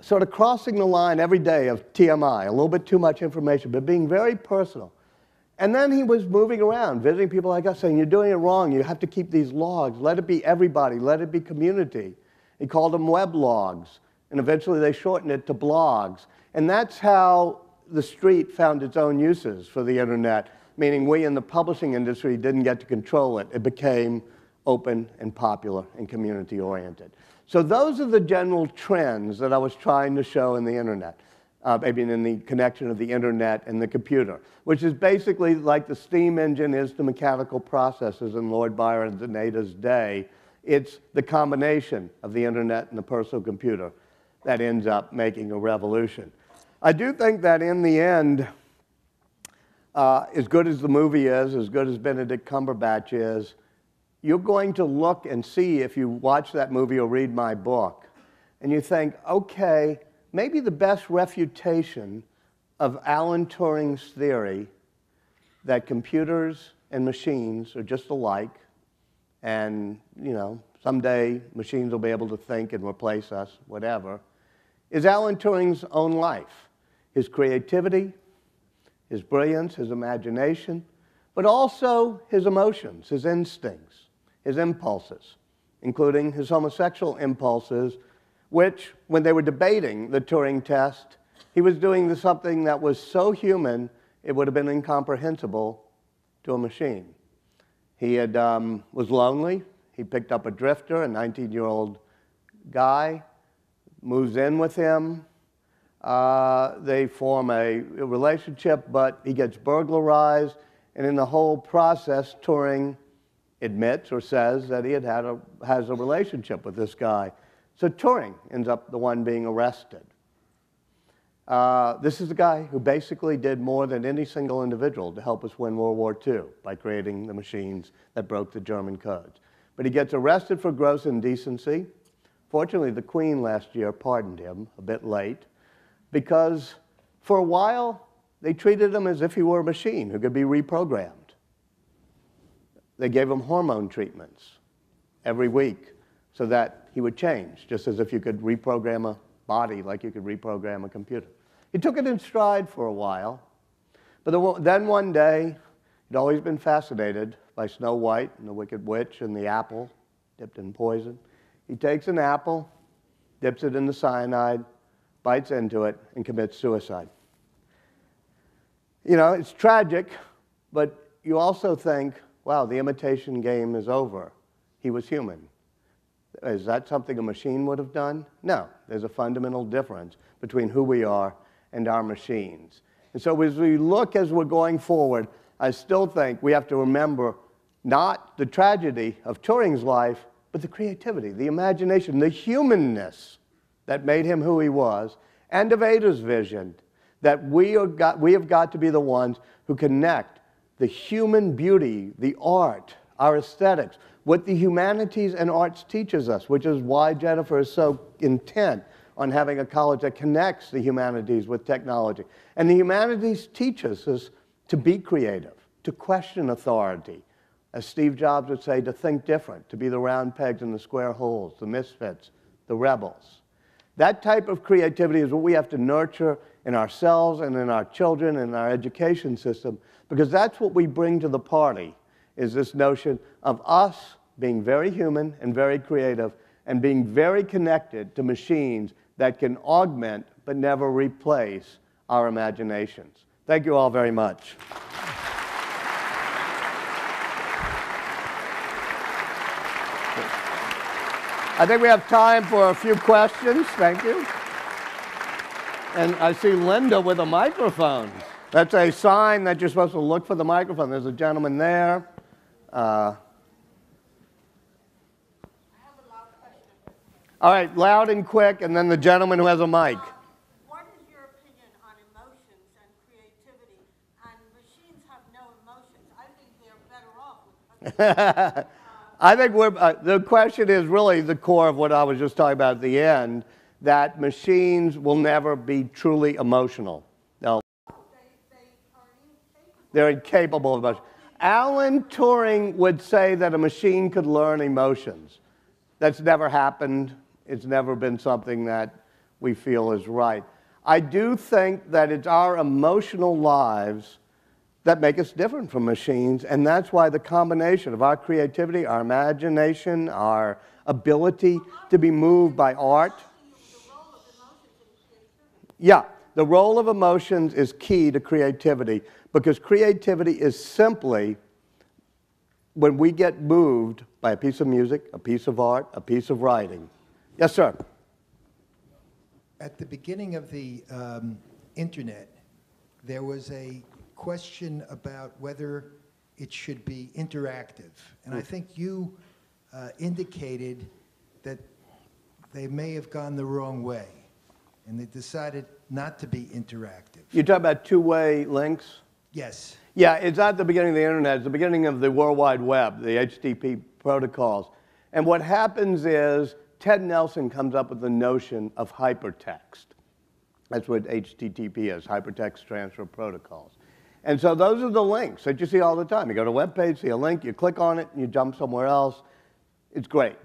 sort of crossing the line every day of T M I, a little bit too much information, but being very personal. And then he was moving around, visiting people like us, saying, "You're doing it wrong. You have to keep these logs. Let it be everybody. Let it be community." He called them web logs, and eventually they shortened it to blogs. And that's how the street found its own uses for the internet, meaning we in the publishing industry didn't get to control it. It became open and popular and community-oriented. So those are the general trends that I was trying to show in the internet. uh, I mean, in the connection of the internet and the computer, which is basically like the steam engine is to mechanical processes in Lord Byron's and Ada's day. It's the combination of the internet and the personal computer that ends up making a revolution. I do think that in the end, uh, as good as the movie is, as good as Benedict Cumberbatch is, you're going to look and see, if you watch that movie or read my book, and you think, okay, maybe the best refutation of Alan Turing's theory that computers and machines are just alike, and, you know, someday machines will be able to think and replace us, whatever, is Alan Turing's own life, his creativity, his brilliance, his imagination, but also his emotions, his instincts, his impulses, including his homosexual impulses, which, when they were debating the Turing test, he was doing something that was so human it would have been incomprehensible to a machine. He had, um, was lonely. He picked up a drifter, a nineteen-year-old guy, moves in with him. Uh, they form a relationship, but he gets burglarized. And in the whole process, Turing admits or says that he had had a, has a relationship with this guy. So Turing ends up the one being arrested. Uh, this is the guy who basically did more than any single individual to help us win World War Two by creating the machines that broke the German codes. But he gets arrested for gross indecency. Fortunately, the Queen last year pardoned him a bit late, because for a while they treated him as if he were a machine who could be reprogrammed. They gave him hormone treatments every week so that he would change, just as if you could reprogram a body like you could reprogram a computer. He took it in stride for a while, but then one day, he'd always been fascinated by Snow White and the Wicked Witch and the apple dipped in poison. He takes an apple, dips it in the cyanide, bites into it, and commits suicide. You know, it's tragic, but you also think, wow, the imitation game is over. He was human. Is that something a machine would have done? No. There's a fundamental difference between who we are and our machines. And so as we look as we're going forward, I still think we have to remember not the tragedy of Turing's life, but the creativity, the imagination, the humanness that made him who he was, and of Ada's vision, that we, are got, we have got to be the ones who connect the human beauty, the art, our aesthetics, what the humanities and arts teaches us, which is why Jennifer is so intent on having a college that connects the humanities with technology. And the humanities teaches us to be creative, to question authority. As Steve Jobs would say, to think different, to be the round pegs in the square holes, the misfits, the rebels. That type of creativity is what we have to nurture in ourselves and in our children and in our education system, because that's what we bring to the party, is this notion of us being very human and very creative and being very connected to machines that can augment but never replace our imaginations. Thank you all very much. I think we have time for a few questions. Thank you. And I see Linda with a microphone. That's a sign that you're supposed to look for the microphone. There's a gentleman there. Uh, I have a loud question. All right, loud and quick, and then the gentleman who has a mic. Uh, what is your opinion on emotions and creativity? And machines have no emotions. I think they're better off. uh, I think we're, uh, the question is really the core of what I was just talking about at the end, that machines will never be truly emotional. No. They, they are incapable. They're incapable of emotion. Alan Turing would say that a machine could learn emotions. That's never happened. It's never been something that we feel is right. I do think that it's our emotional lives that make us different from machines, and that's why the combination of our creativity, our imagination, our ability to be moved by art. Yeah, the role of emotions is key to creativity, because creativity is simply when we get moved by a piece of music, a piece of art, a piece of writing. Yes, sir. At the beginning of the um, internet, there was a question about whether it should be interactive. And I think you uh, indicated that they may have gone the wrong way, and they decided not to be interactive. You're talking about two-way links? Yes. Yeah, it's not the beginning of the internet. It's the beginning of the World Wide Web, the H T T P protocols. And what happens is Ted Nelson comes up with the notion of hypertext. That's what H T T P is, hypertext transfer protocols. And so those are the links that you see all the time. You go to a web page, see a link, you click on it, and you jump somewhere else. It's great.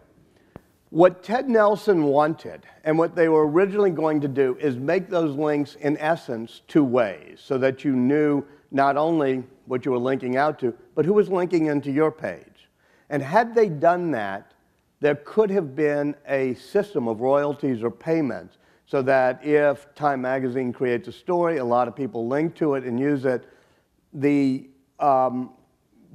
What Ted Nelson wanted, and what they were originally going to do, is make those links, in essence, two ways, so that you knew not only what you were linking out to, but who was linking into your page. And had they done that, there could have been a system of royalties or payments, so that if Time Magazine creates a story, a lot of people link to it and use it, the um,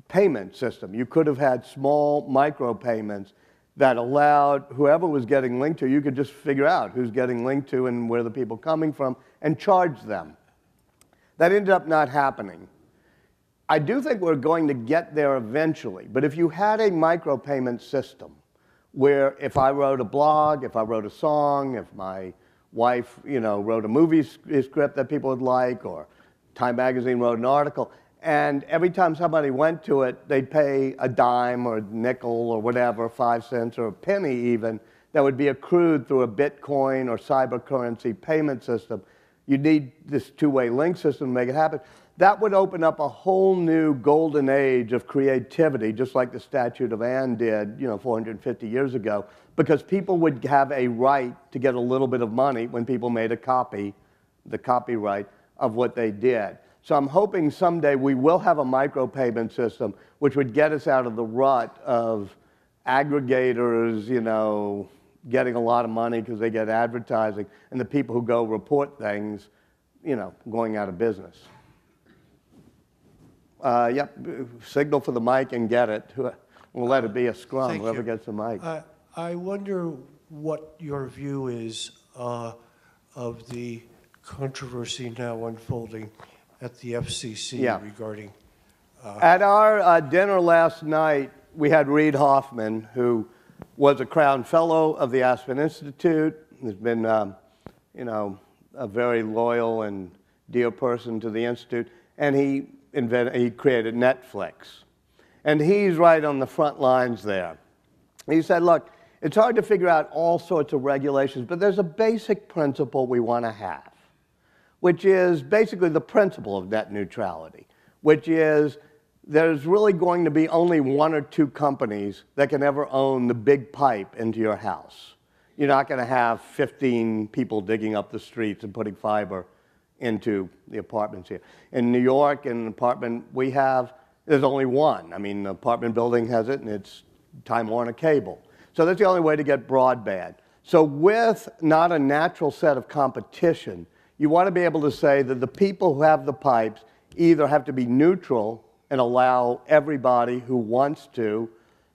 payment system. You could have had small micropayments that allowed whoever was getting linked to, you could just figure out who's getting linked to and where the people are coming from and charge them. That ended up not happening. I do think we're going to get there eventually, but if you had a micropayment system where if I wrote a blog, if I wrote a song, if my wife, you know, wrote a movie script that people would like, or Time Magazine wrote an article, and every time somebody went to it, they'd pay a dime or a nickel or whatever, five cents or a penny even, that would be accrued through a Bitcoin or cyber currency payment system. You need this two-way link system to make it happen. That would open up a whole new golden age of creativity, just like the Statute of Anne did, you know, four hundred fifty years ago, because people would have a right to get a little bit of money when people made a copy, the copyright of what they did. So I'm hoping someday we will have a micropayment system which would get us out of the rut of aggregators, you know, getting a lot of money because they get advertising, and the people who go report things, you know, going out of business. Uh, yep, signal for the mic and get it. We'll let it be a scrum, Thank whoever you. gets the mic. Uh, I wonder what your view is uh, of the controversy now unfolding at the F C C yeah. regarding... Uh, at our uh, dinner last night, we had Reid Hoffman, who was a Crown Fellow of the Aspen Institute. He's been, um, you know, a very loyal and dear person to the Institute. And he, invented, he created Netflix. And he's right on the front lines there. He said, look, it's hard to figure out all sorts of regulations, but there's a basic principle we want to have, which is basically the principle of net neutrality, which is there's really going to be only one or two companies that can ever own the big pipe into your house. You're not going to have fifteen people digging up the streets and putting fiber into the apartments here. In New York, in an apartment we have, there's only one. I mean, the apartment building has it, and it's Time Warner Cable. So that's the only way to get broadband. So with not a natural set of competition, you want to be able to say that the people who have the pipes either have to be neutral and allow everybody who wants to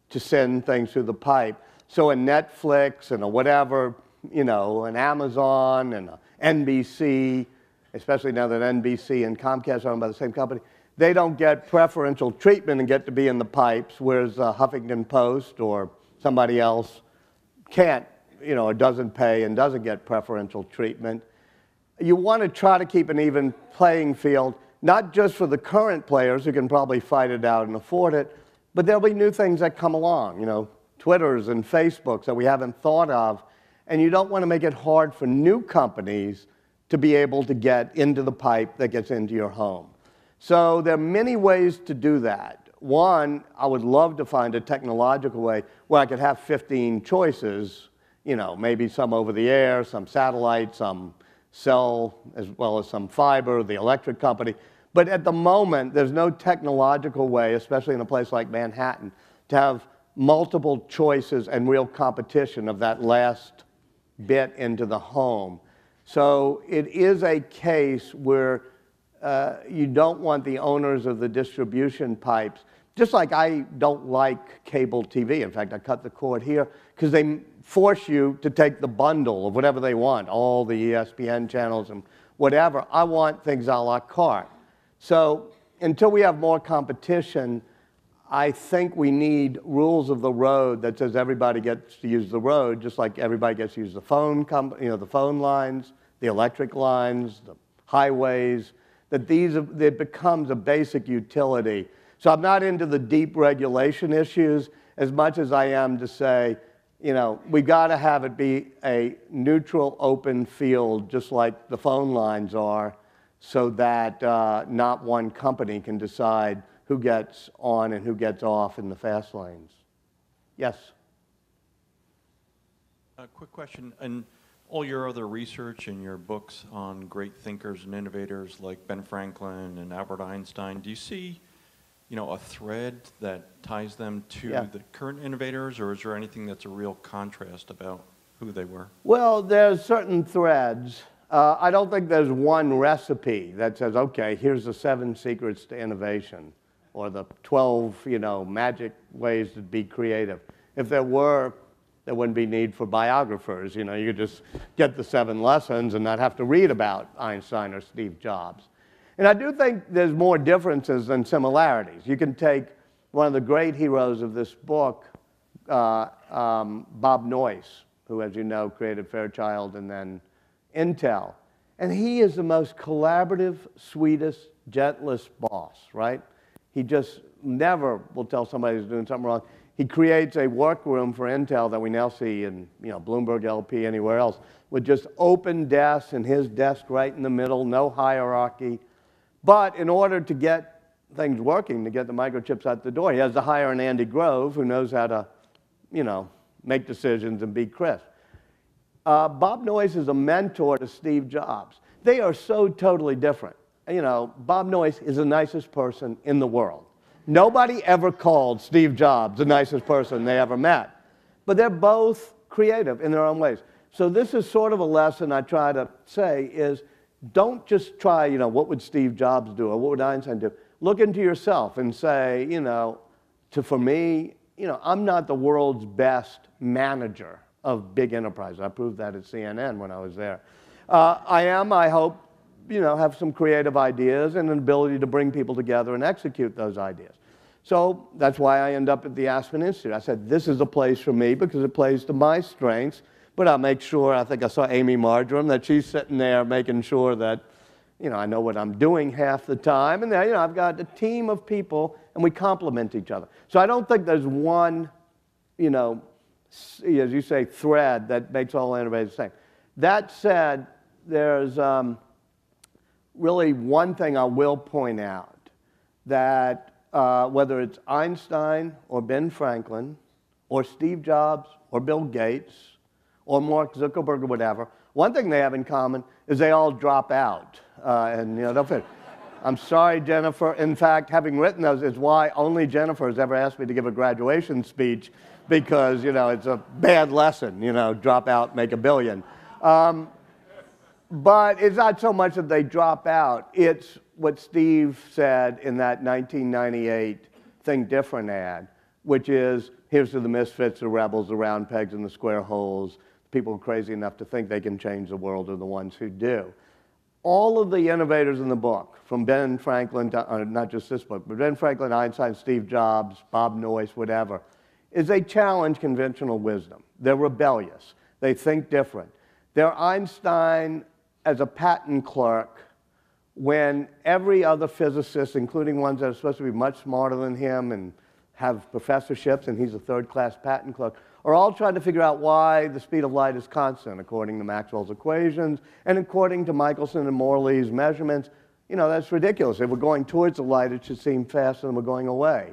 to send things through the pipe. So a Netflix and a whatever, you know, an Amazon and a N B C, especially now that N B C and Comcast are owned by the same company, they don't get preferential treatment and get to be in the pipes, whereas uh, Huffington Post or somebody else can't, you know, or doesn't pay and doesn't get preferential treatment. You want to try to keep an even playing field, not just for the current players who can probably fight it out and afford it, but there'll be new things that come along, you know, Twitters and Facebooks that we haven't thought of, and you don't want to make it hard for new companies to be able to get into the pipe that gets into your home. So there are many ways to do that. One, I would love to find a technological way where I could have fifteen choices, you know, maybe some over the air, some satellite, some cell, as well as some fiber, the electric company. But at the moment, there's no technological way, especially in a place like Manhattan, to have multiple choices and real competition of that last bit into the home. So it is a case where uh, you don't want the owners of the distribution pipes, just like I don't like cable T V. In fact, I cut the cord here because they force you to take the bundle of whatever they want, all the E S P N channels and whatever. I want things a la carte. So until we have more competition, I think we need rules of the road that says everybody gets to use the road, just like everybody gets to use the phone company, you know, the phone lines, the electric lines, the highways, that these, it becomes a basic utility. So I'm not into the deep regulation issues as much as I am to say, you know, we've got to have it be a neutral, open field, just like the phone lines are, so that uh, not one company can decide who gets on and who gets off in the fast lanes. Yes? A quick question. In all your other research and your books on great thinkers and innovators like Ben Franklin and Albert Einstein, do you see, you know, a thread that ties them to yeah. the current innovators, or is there anything that's a real contrast about who they were? Well, there's certain threads. Uh, I don't think there's one recipe that says, okay, here's the seven secrets to innovation, or the twelve, you know, magic ways to be creative. If there were, there wouldn't be need for biographers. You know, you could just get the seven lessons and not have to read about Einstein or Steve Jobs. And I do think there's more differences than similarities. You can take one of the great heroes of this book, uh, um, Bob Noyce, who, as you know, created Fairchild and then Intel. And he is the most collaborative, sweetest, gentlest boss, right? He just never will tell somebody who's doing something wrong. He creates a workroom for Intel that we now see in, you know, Bloomberg L P, anywhere else, with just open desks and his desk right in the middle, no hierarchy. But in order to get things working, to get the microchips out the door, he has to hire an Andy Grove who knows how to, you know, make decisions and be crisp. Uh, Bob Noyce is a mentor to Steve Jobs. They are so totally different. You know, Bob Noyce is the nicest person in the world. Nobody ever called Steve Jobs the nicest person they ever met. But they're both creative in their own ways. So this is sort of a lesson I try to say is, don't just try, you know, what would Steve Jobs do or what would Einstein do? Look into yourself and say, you know, to, for me, you know, I'm not the world's best manager of big enterprise. I proved that at C N N when I was there. Uh, I am, I hope, you know, have some creative ideas and an ability to bring people together and execute those ideas. So that's why I end up at the Aspen Institute. I said, this is a place for me because it plays to my strengths, but I'll make sure, I think I saw Amy Marjoram, that she's sitting there making sure that, you know, I know what I'm doing half the time, and then, you know, I've got a team of people, and we complement each other. So I don't think there's one, you know, as you say, thread that makes all innovators the same. That said, there's um, really one thing I will point out, that uh, whether it's Einstein or Ben Franklin or Steve Jobs or Bill Gates or Mark Zuckerberg or whatever, one thing they have in common is they all drop out. Uh, and, you know, don't finish. I'm sorry, Jennifer. In fact, having written those is why only Jennifer has ever asked me to give a graduation speech, because, you know, it's a bad lesson, you know, drop out, make a billion. Um, but it's not so much that they drop out. It's what Steve said in that nineteen ninety-eight Think Different ad, which is, here's to the misfits, the rebels, the round pegs in the square holes, people crazy enough to think they can change the world are the ones who do. All of the innovators in the book, from Ben Franklin, to, uh, not just this book, but Ben Franklin, Einstein, Steve Jobs, Bob Noyce, whatever, is they challenge conventional wisdom. They're rebellious. They think different. They're Einstein as a patent clerk when every other physicist, including ones that are supposed to be much smarter than him and have professorships, and he's a third-class patent clerk, are all trying to figure out why the speed of light is constant according to Maxwell's equations and according to Michelson and Morley's measurements. You know, that's ridiculous. If we're going towards the light, it should seem faster than we're going away.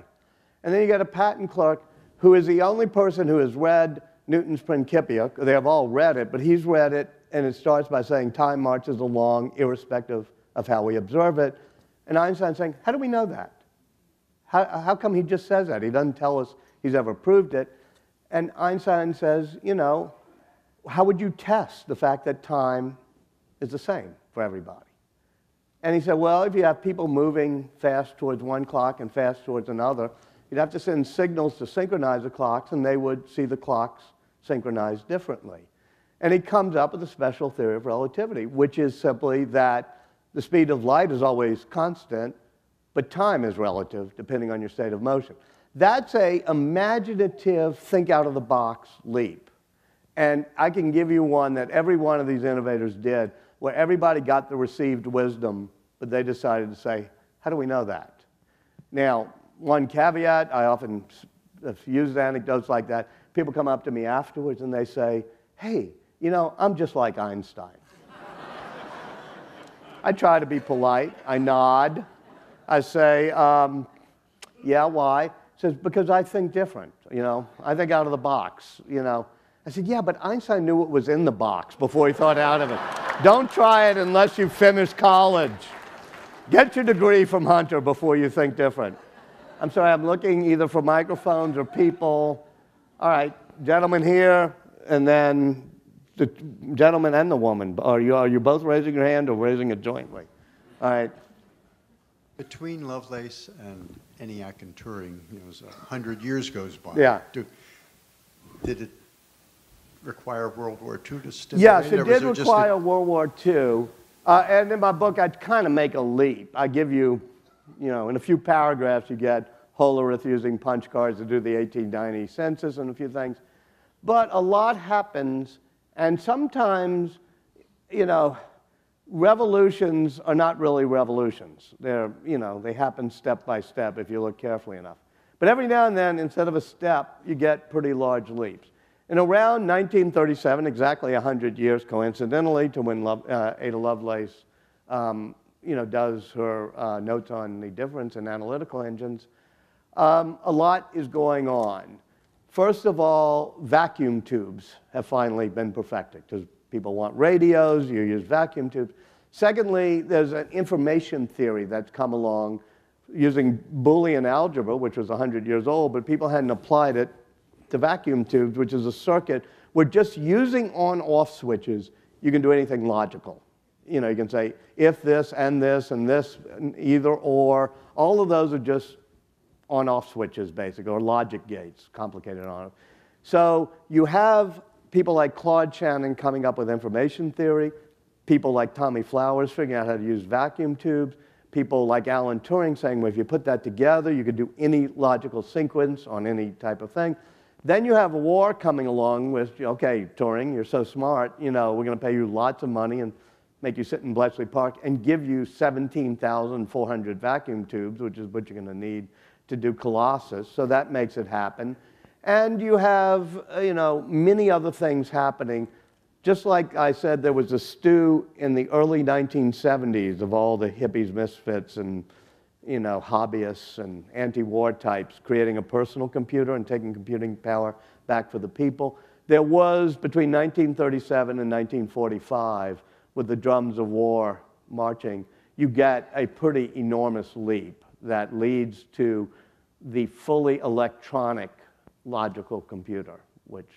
And then you get a patent clerk who is the only person who has read Newton's Principia. They have all read it, but he's read it, and it starts by saying time marches along irrespective of how we observe it. And Einstein's saying, how do we know that? How, how come he just says that? He doesn't tell us he's ever proved it. And Einstein says, you know, how would you test the fact that time is the same for everybody? And he said, well, if you have people moving fast towards one clock and fast towards another, you'd have to send signals to synchronize the clocks, and they would see the clocks synchronized differently. And he comes up with a special theory of relativity, which is simply that the speed of light is always constant, but time is relative, depending on your state of motion. That's an imaginative, think-out-of-the-box leap. And I can give you one that every one of these innovators did, where everybody got the received wisdom, but they decided to say, how do we know that? Now, one caveat, I often use anecdotes like that. People come up to me afterwards and they say, hey, you know, I'm just like Einstein. I try to be polite. I nod. I say, um, yeah, why? He says, because I think different, you know. I think out of the box, you know. I said, yeah, but Einstein knew what was in the box before he thought out of it. Don't try it unless you finish college. Get your degree from Hunter before you think different. I'm sorry, I'm looking either for microphones or people. All right, gentlemen here, and then the gentleman and the woman. Are you, are you both raising your hand or raising it jointly? All right. Between Lovelace and ENIAC and Turing, it was a hundred years goes by. Yeah. Do, did it require World War Two to stimulate? Yes, it did require World War Two. Uh, and in my book, I kind of make a leap. I give you, you know, in a few paragraphs, you get Hollerith using punch cards to do the eighteen ninety census and a few things. But a lot happens, and sometimes, you know, revolutions are not really revolutions. They're, you know, they happen step by step if you look carefully enough. But every now and then, instead of a step, you get pretty large leaps. And around nineteen thirty-seven, exactly a hundred years coincidentally, to when Love, uh, Ada Lovelace, um, you know, does her uh, notes on the difference in analytical engines, um, a lot is going on. First of all, vacuum tubes have finally been perfected, because people want radios, you use vacuum tubes. Secondly, there's an information theory that's come along using Boolean algebra, which was a hundred years old, but people hadn't applied it to vacuum tubes, which is a circuit where just using on-off switches, you can do anything logical. You know, you can say, if this, and this, and this, and either, or. All of those are just on-off switches, basically, or logic gates, complicated on-off. So you have people like Claude Shannon coming up with information theory, people like Tommy Flowers figuring out how to use vacuum tubes, people like Alan Turing saying, well, if you put that together, you could do any logical sequence on any type of thing. Then you have a war coming along with, okay, Turing, you're so smart, you know, we're going to pay you lots of money and make you sit in Bletchley Park and give you seventeen thousand four hundred vacuum tubes, which is what you're going to need to do Colossus. So that makes it happen. And you have, you know, many other things happening. Just like I said, there was a stew in the early nineteen seventies of all the hippies, misfits, and, you know, hobbyists and anti-war types creating a personal computer and taking computing power back for the people. There was, between nineteen thirty-seven and nineteen forty-five, with the drums of war marching, you get a pretty enormous leap that leads to the fully electronic logical computer, which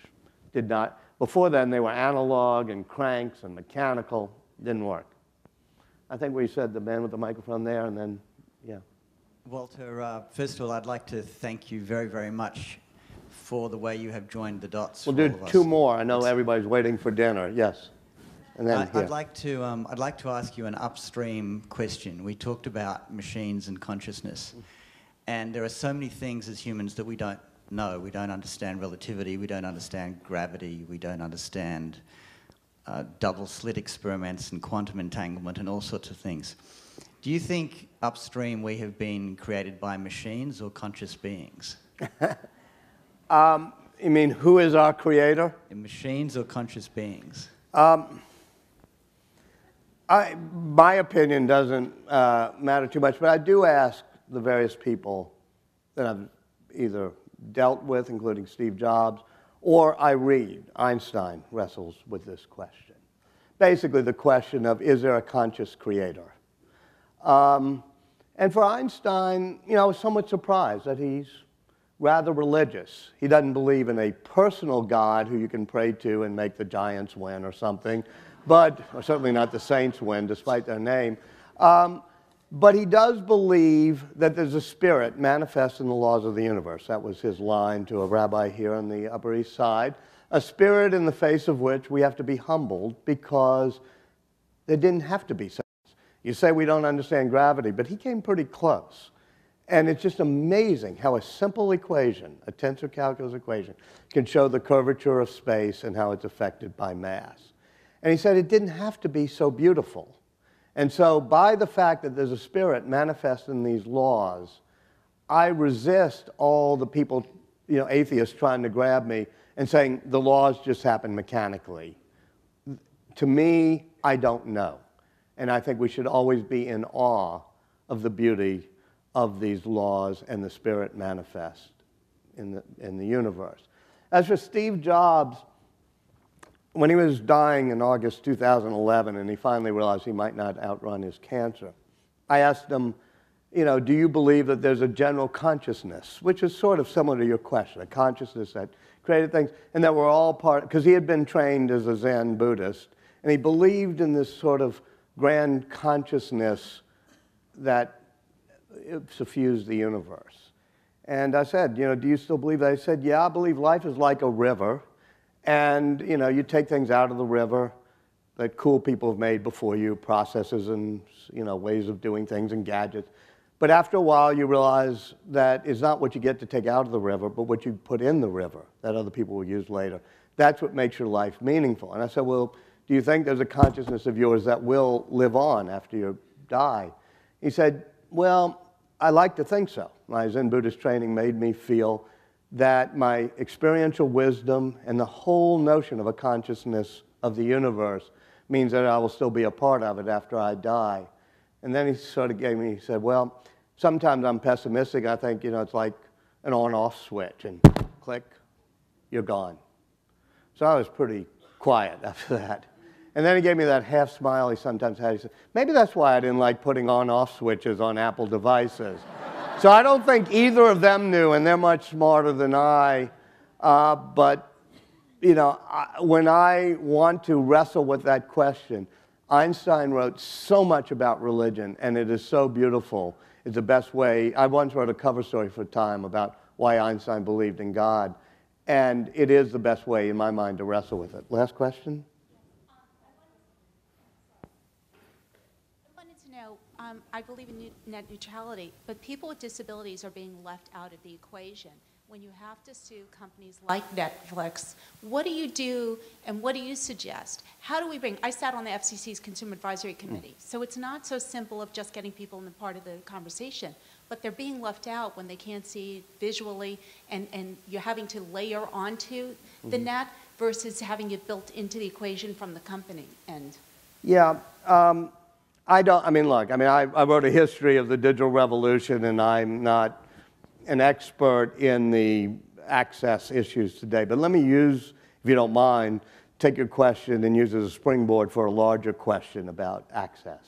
did not, before then they were analog and cranks and mechanical, didn't work. I think we said the man with the microphone there, and then yeah. Walter, uh, first of all, I'd like to thank you very, very much for the way you have joined the dots. We'll do two more. I know everybody's waiting for dinner. Yes, and then I, I'd like to. Um, I'd like to ask you an upstream question. We talked about machines and consciousness, and there are so many things as humans that we don't know. We don't understand relativity. We don't understand gravity. We don't understand uh, double slit experiments and quantum entanglement and all sorts of things. Do you think upstream we have been created by machines or conscious beings? um, you mean who is our creator? Machines or conscious beings? Um, I, my opinion doesn't uh, matter too much, but I do ask the various people that I've either dealt with, including Steve Jobs, or I read. Einstein wrestles with this question. Basically the question of, is there a conscious creator? Um, and for Einstein, you know, I was somewhat surprised that he's rather religious. He doesn't believe in a personal God who you can pray to and make the Giants win or something, but or certainly not the Saints win, despite their name. Um, but he does believe that there's a spirit manifest in the laws of the universe. That was his line to a rabbi here on the Upper East Side. a spirit in the face of which we have to be humbled because there didn't have to be such. You say we don't understand gravity, but he came pretty close. And it's just amazing how a simple equation, a tensor calculus equation, can show the curvature of space and how it's affected by mass. And he said it didn't have to be so beautiful. And so by the fact that there's a spirit manifest in these laws, I resist all the people, you know, atheists trying to grab me and saying the laws just happen mechanically. To me, I don't know. And I think we should always be in awe of the beauty of these laws and the spirit manifest in the, in the universe. As for Steve Jobs, when he was dying in August two thousand eleven and he finally realized he might not outrun his cancer, I asked him, you know, do you believe that there's a general consciousness, which is sort of similar to your question, a consciousness that created things, and that we're all part, because he had been trained as a Zen Buddhist, and he believed in this sort of grand consciousness that suffused the universe. And I said, you know, do you still believe that? I said, yeah, I believe life is like a river. And, you know, you take things out of the river that cool people have made before you, processes and, you know, ways of doing things and gadgets. But after a while, you realize that it's not what you get to take out of the river, but what you put in the river that other people will use later. That's what makes your life meaningful. And I said, well, do you think there's a consciousness of yours that will live on after you die? He said, well, I like to think so. My Zen Buddhist training made me feel that my experiential wisdom and the whole notion of a consciousness of the universe means that I will still be a part of it after I die. And then he sort of gave me, he said, well, sometimes I'm pessimistic. I think, you know, it's like an on-off switch, and click, you're gone. So I was pretty quiet after that. And then he gave me that half smile he sometimes had. He said, maybe that's why I didn't like putting on-off switches on Apple devices. So I don't think either of them knew, and they're much smarter than I. Uh, but, you know, I, when I want to wrestle with that question, Einstein wrote so much about religion, and it is so beautiful. It's the best way. I once wrote a cover story for Time about why Einstein believed in God. And it is the best way, in my mind, to wrestle with it. Last question? Um, I believe in net neutrality, but people with disabilities are being left out of the equation. When you have to sue companies like Netflix, what do you do and what do you suggest? How do we bring, I sat on the F C C's Consumer Advisory Committee, so it's not so simple of just getting people in the part of the conversation, but they're being left out when they can't see visually, and, and you're having to layer onto mm-hmm. the net versus having it built into the equation from the company end. Yeah. Um, I don't, I mean, look, I mean, I, I wrote a history of the digital revolution, and I'm not an expert in the access issues today. But let me use, if you don't mind, take your question and use it as a springboard for a larger question about access.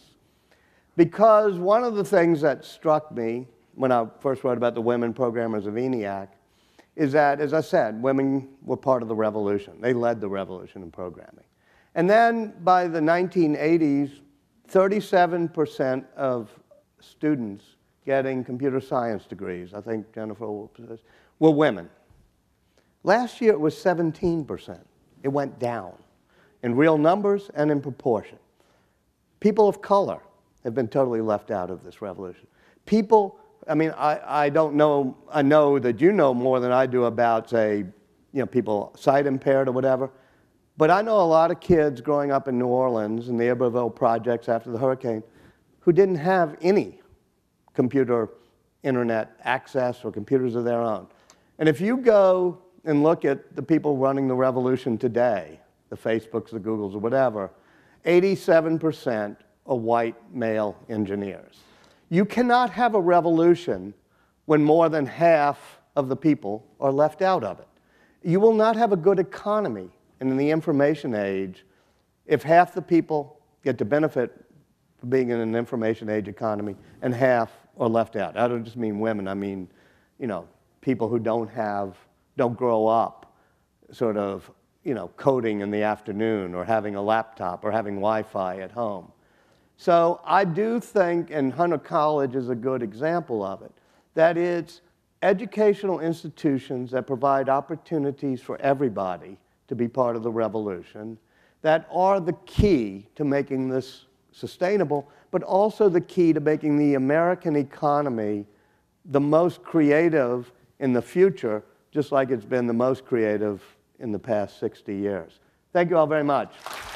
Because one of the things that struck me when I first wrote about the women programmers of ENIAC is that, as I said, women were part of the revolution. They led the revolution in programming. And then by the nineteen eighties, thirty-seven percent of students getting computer science degrees, I think Jennifer will possess, were women. Last year it was seventeen percent. It went down in real numbers and in proportion. People of color have been totally left out of this revolution. People, I mean, I, I don't know, I know that you know more than I do about, say, you know, people sight impaired or whatever. But I know a lot of kids growing up in New Orleans in the Iberville projects after the hurricane who didn't have any computer internet access or computers of their own. And if you go and look at the people running the revolution today, the Facebooks, the Googles, or whatever, eighty-seven percent are white male engineers. You cannot have a revolution when more than half of the people are left out of it. You will not have a good economy. And in the information age, if half the people get to benefit from being in an information age economy and half are left out, I don't just mean women, I mean, you know, people who don't have, don't grow up sort of, you know, coding in the afternoon or having a laptop or having Wi-Fi at home. So I do think, and Hunter College is a good example of it, that it's educational institutions that provide opportunities for everybody to be part of the revolution that are the key to making this sustainable, but also the key to making the American economy the most creative in the future, just like it's been the most creative in the past sixty years. Thank you all very much.